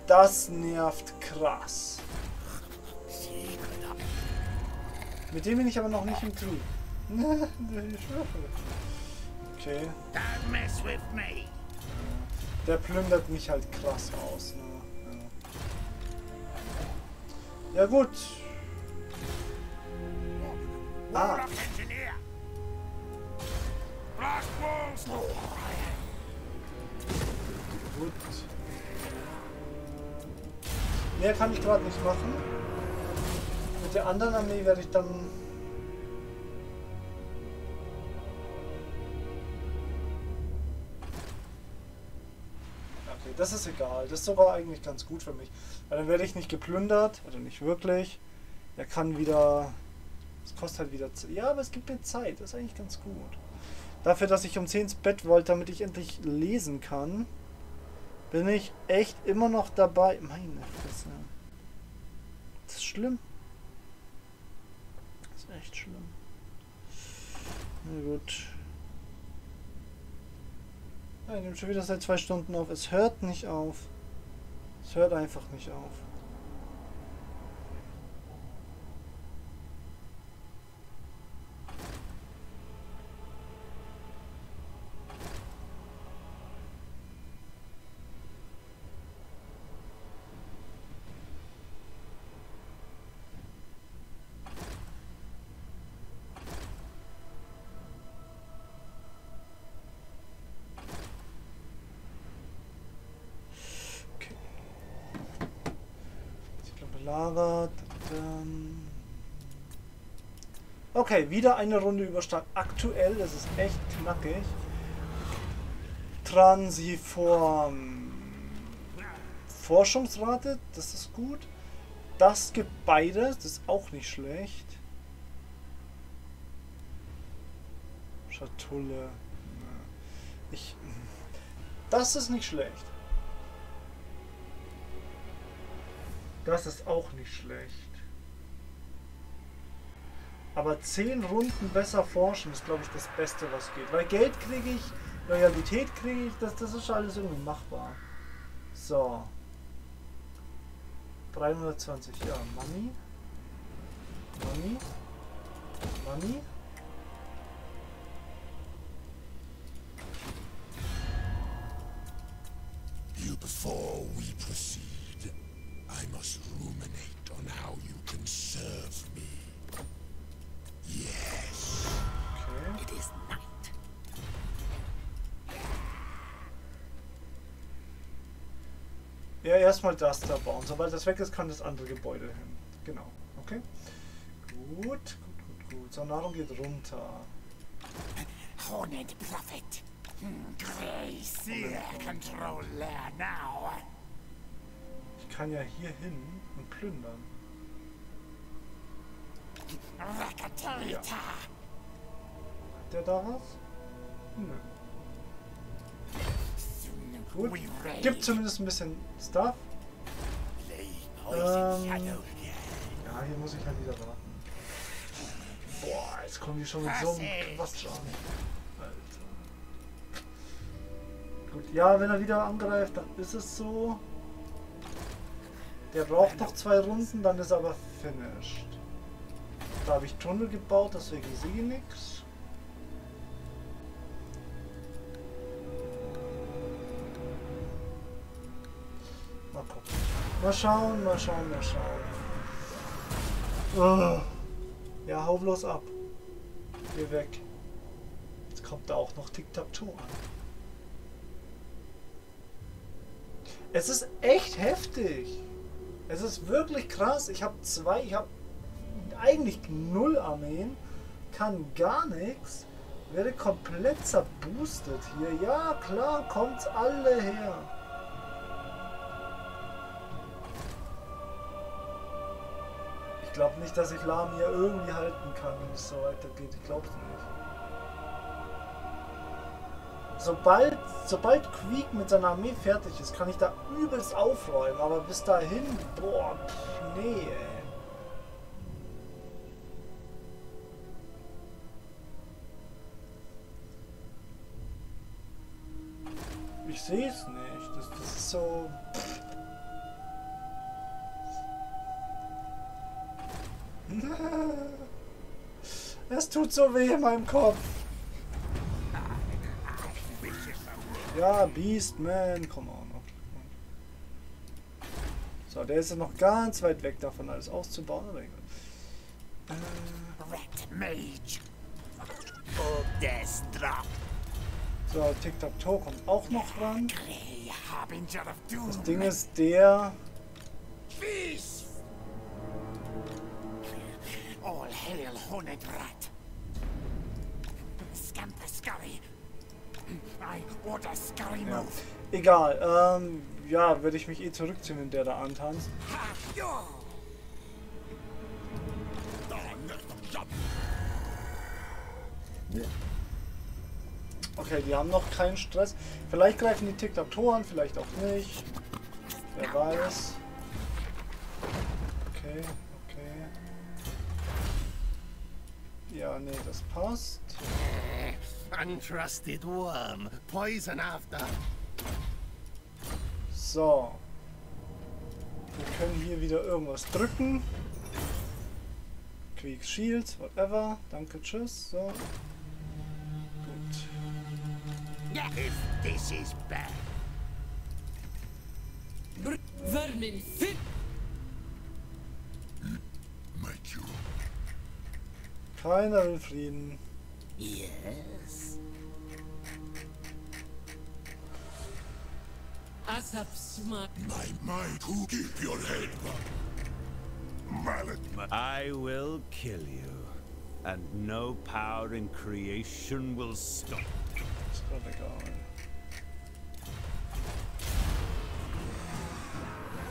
Das nervt krass. Mit dem bin ich aber noch nicht im Krieg. Okay. Der plündert mich halt krass aus. Ne? Ja. Ja gut. Ah. Gut. Mehr kann ich gerade nicht machen. Mit der anderen Armee werde ich dann... das ist egal. Das ist sogar eigentlich ganz gut für mich. Weil dann werde ich nicht geplündert, oder nicht wirklich. Er kann wieder... Es kostet halt wieder Zeit. Ja, aber es gibt mir Zeit. Das ist eigentlich ganz gut. Dafür, dass ich um zehn ins Bett wollte, damit ich endlich lesen kann, bin ich echt immer noch dabei. Meine Fresse. Das ist schlimm. Das ist echt schlimm. Na gut. Ja, ich nehme schon wieder seit zwei Stunden auf. Es hört nicht auf. Es hört einfach nicht auf. Okay, wieder eine Runde über Stadt. Aktuell, das ist echt knackig. Transiform. Forschungsrate, das ist gut. Das gibt beides, das ist auch nicht schlecht. Schatulle. Ich. Das ist nicht schlecht. Das ist auch nicht schlecht. Aber zehn Runden besser forschen ist, glaube ich, das Beste, was geht. Weil Geld kriege ich, Loyalität kriege ich, das, das ist schon alles irgendwie machbar. So. dreihundertzwanzig, ja. Money. Money. Money. You before we proceed. I must ruminate on how you can serve me. Yes. Okay. It is night. Ja, erstmal das da bauen. Sobald das weg ist, kann das andere Gebäude hin. Genau. Okay. Gut, gut, gut, gut. So, Nahrung geht runter. Horned Prophet. Grace. Controller now. Ich kann ja hier hin und plündern. Ja. Hat der da was? Nö. Gut. Gibt zumindest ein bisschen Stuff. Ähm, ja, hier muss ich halt wieder warten. Boah, jetzt kommen die schon mit so einem Quatsch an. Alter. Gut, ja, wenn er wieder angreift, dann ist es so. Der braucht noch zwei Runden, dann ist aber finished. Da habe ich Tunnel gebaut, deswegen sehe ich nichts. Mal gucken. Mal schauen, mal schauen, mal schauen. Ugh. Ja, hau bloß ab. Geh weg. Jetzt kommt da auch noch Tic-Tac-Toe an. Es ist echt heftig. Es ist wirklich krass. Ich habe zwei, ich habe eigentlich null Armeen, kann gar nichts, werde komplett zerboostet hier. Ja, klar, kommt alle her. Ich glaube nicht, dass ich Lamia irgendwie halten kann, wenn es so weitergeht. Ich glaube es nicht. Sobald, sobald Queek mit seiner Armee fertig ist, kann ich da übelst aufräumen, aber bis dahin, boah, pff, nee, ey. Ich sehe es nicht. Das, das ist so. Es tut so weh in meinem Kopf. Ja, Beastman, komm auch noch. So, der ist ja noch ganz weit weg davon, alles auszubauen. So, Tic-Tac-Toe kommt auch noch ran. Das Ding ist der... Ja. Egal, ähm, ja, würde ich mich eh zurückziehen, wenn der da antanzt. Okay, die haben noch keinen Stress. Vielleicht greifen die Diktatoren, vielleicht auch nicht. Wer weiß. Okay, okay. Ja, nee, das passt. Untrusted worm, poison after. So. Wir können hier wieder irgendwas drücken. Queek Shield, whatever. Danke, tschüss. So. Gut. If this is bad. Vermin fit. Keiner will Frieden. Yes. My mind, who keep your head up? Mallet. I will kill you, and no power in creation will stop. Stop it all.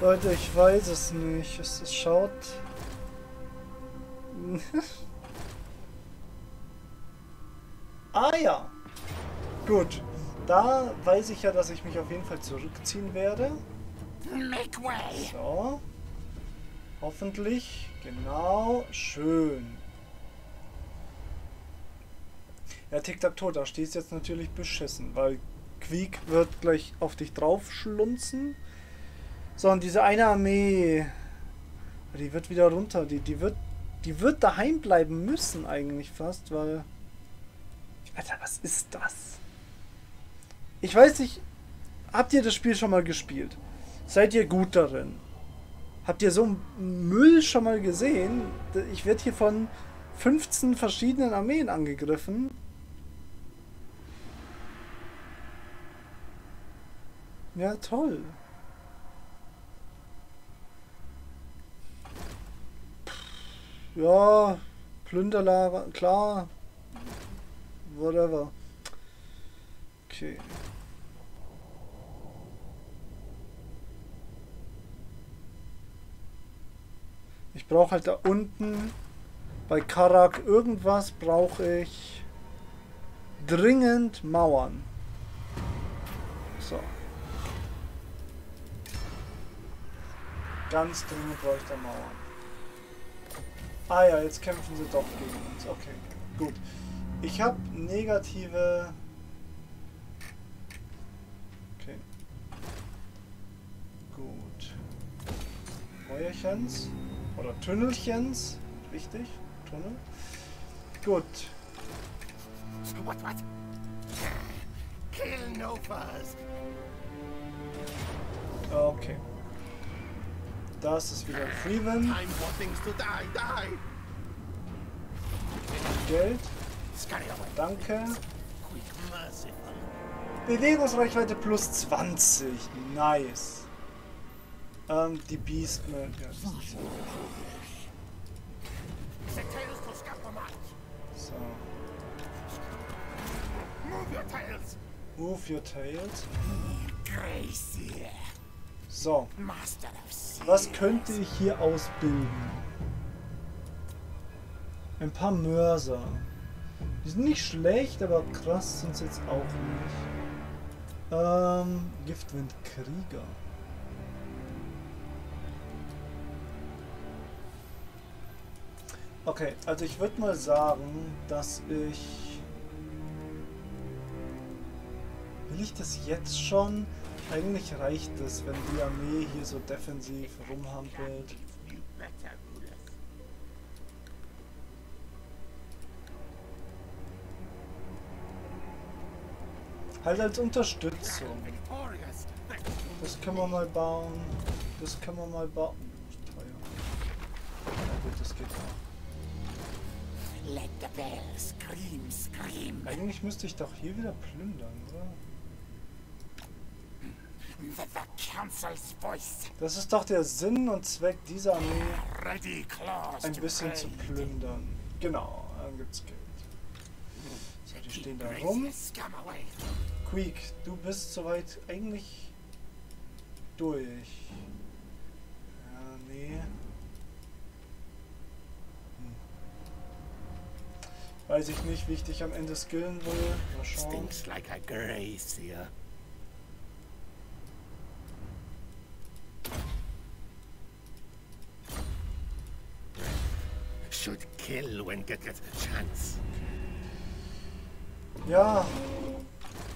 Leute, ich weiß es nicht. Es, es schaut. Ah ja. Gut. Da weiß ich ja, dass ich mich auf jeden Fall zurückziehen werde. So. Hoffentlich. Genau. Schön. Ja, Tic-Tac-Toe, da stehst du jetzt natürlich beschissen, weil Queek wird gleich auf dich drauf schlunzen. So, und diese eine Armee, die wird wieder runter, die, die wird, die wird daheim bleiben müssen eigentlich fast, weil, Alter, was ist das? Ich weiß nicht, habt ihr das Spiel schon mal gespielt? Seid ihr gut darin? Habt ihr so Müll schon mal gesehen? Ich werde hier von fünfzehn verschiedenen Armeen angegriffen. Ja, toll. Ja, Plünderlager, klar. Whatever. Okay. Ich brauche halt da unten bei Karak irgendwas, brauche ich dringend Mauern. So. Ganz dringend brauche ich da Mauern. Ah ja, jetzt kämpfen sie doch gegen uns. Okay, gut. Ich habe negative... Okay. Gut. Feuerchens. Oder Tunnelchens. Richtig. Tunnel. Gut. What, what? Kill no first. Okay. Das ist wieder ein Freeman. Geld. Danke. Bewegungsreichweite plus zwanzig. Nice. Ähm, die Beastmen. So. Move your tails. So. Was könnte ich hier ausbilden? Ein paar Mörser. Die sind nicht schlecht, aber krass sind sie jetzt auch nicht. Ähm, Giftwindkrieger. Okay, also ich würde mal sagen, dass ich... Will ich das jetzt schon? Eigentlich reicht es, wenn die Armee hier so defensiv rumhampelt. Halt als Unterstützung. Das können wir mal bauen. Das können wir mal bauen. Teuer. Na gut, das geht auch. Let the bell scream, scream. Eigentlich müsste ich doch hier wieder plündern, oder? Das ist doch der Sinn und Zweck dieser Armee, ein bisschen zu plündern. Genau, dann gibt's Geld. So, die stehen da rum. Queek, du bist soweit eigentlich durch. Ja, nee. Hm. Weiß ich nicht, wie ich dich am Ende skillen will. Mal schauen. Stinks like a grace here. Should kill when get that chance. Ja.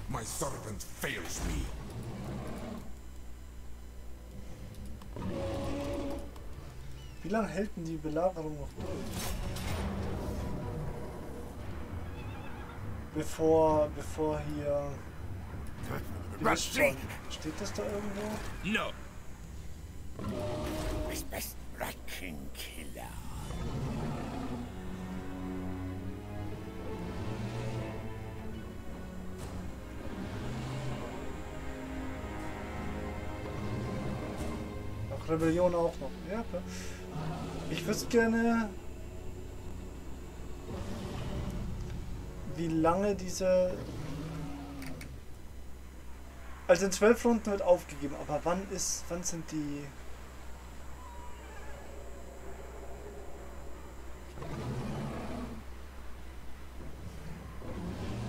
My servant fails me. Wie lange hält denn die Belagerung noch durch? Bevor, bevor hier... Steht das da irgendwo? No. His best Rackenkiller. Rebellion auch noch. Ja, okay. Ich wüsste gerne, wie lange diese... Also in zwölf Runden wird aufgegeben, aber wann ist... Wann sind die...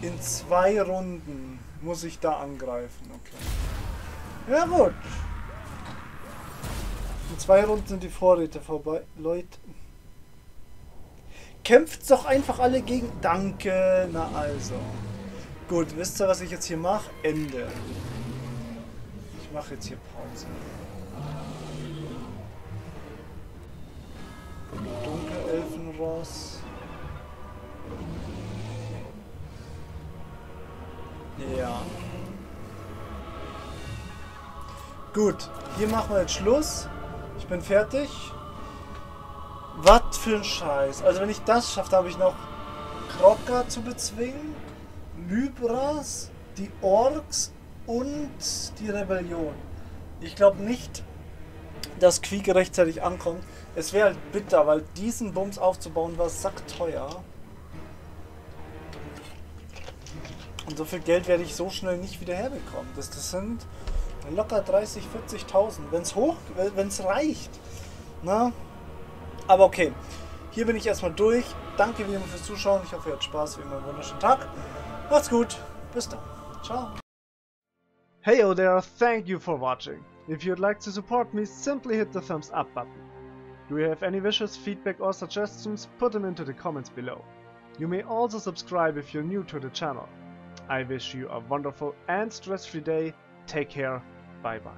In zwei Runden muss ich da angreifen, okay. Ja gut. In zwei Runden sind die Vorräte vorbei. Leute. Kämpft doch einfach alle gegen... Danke. Na also. Gut, wisst ihr, was ich jetzt hier mache? Ende. Ich mache jetzt hier Pause. Dunkelelfenross. Ja. Gut, hier machen wir jetzt Schluss. Ich bin fertig. Was für ein Scheiß. Also wenn ich das schaffe, habe ich noch Krokka zu bezwingen, Lybras, die Orks und die Rebellion. Ich glaube nicht, dass Queek rechtzeitig ankommt. Es wäre halt bitter, weil diesen Bums aufzubauen war sackteuer. Und so viel Geld werde ich so schnell nicht wieder herbekommen. Das, das sind... Locker dreißig, vierzigtausend, wenn es hoch, wenn es reicht. Na? Aber okay, hier bin ich erstmal durch. Danke wie immer fürs Zuschauen. Ich hoffe, ihr habt Spaß, wie immer einen wunderschönen Tag. Macht's gut, bis dann. Ciao. Hey yo there, thank you for watching. If you'd like to support me, simply hit the thumbs up button. Do you have any wishes, feedback or suggestions, put them into the comments below. You may also subscribe if you're new to the channel. I wish you a wonderful and stress-free day. Take care. Bye-bye.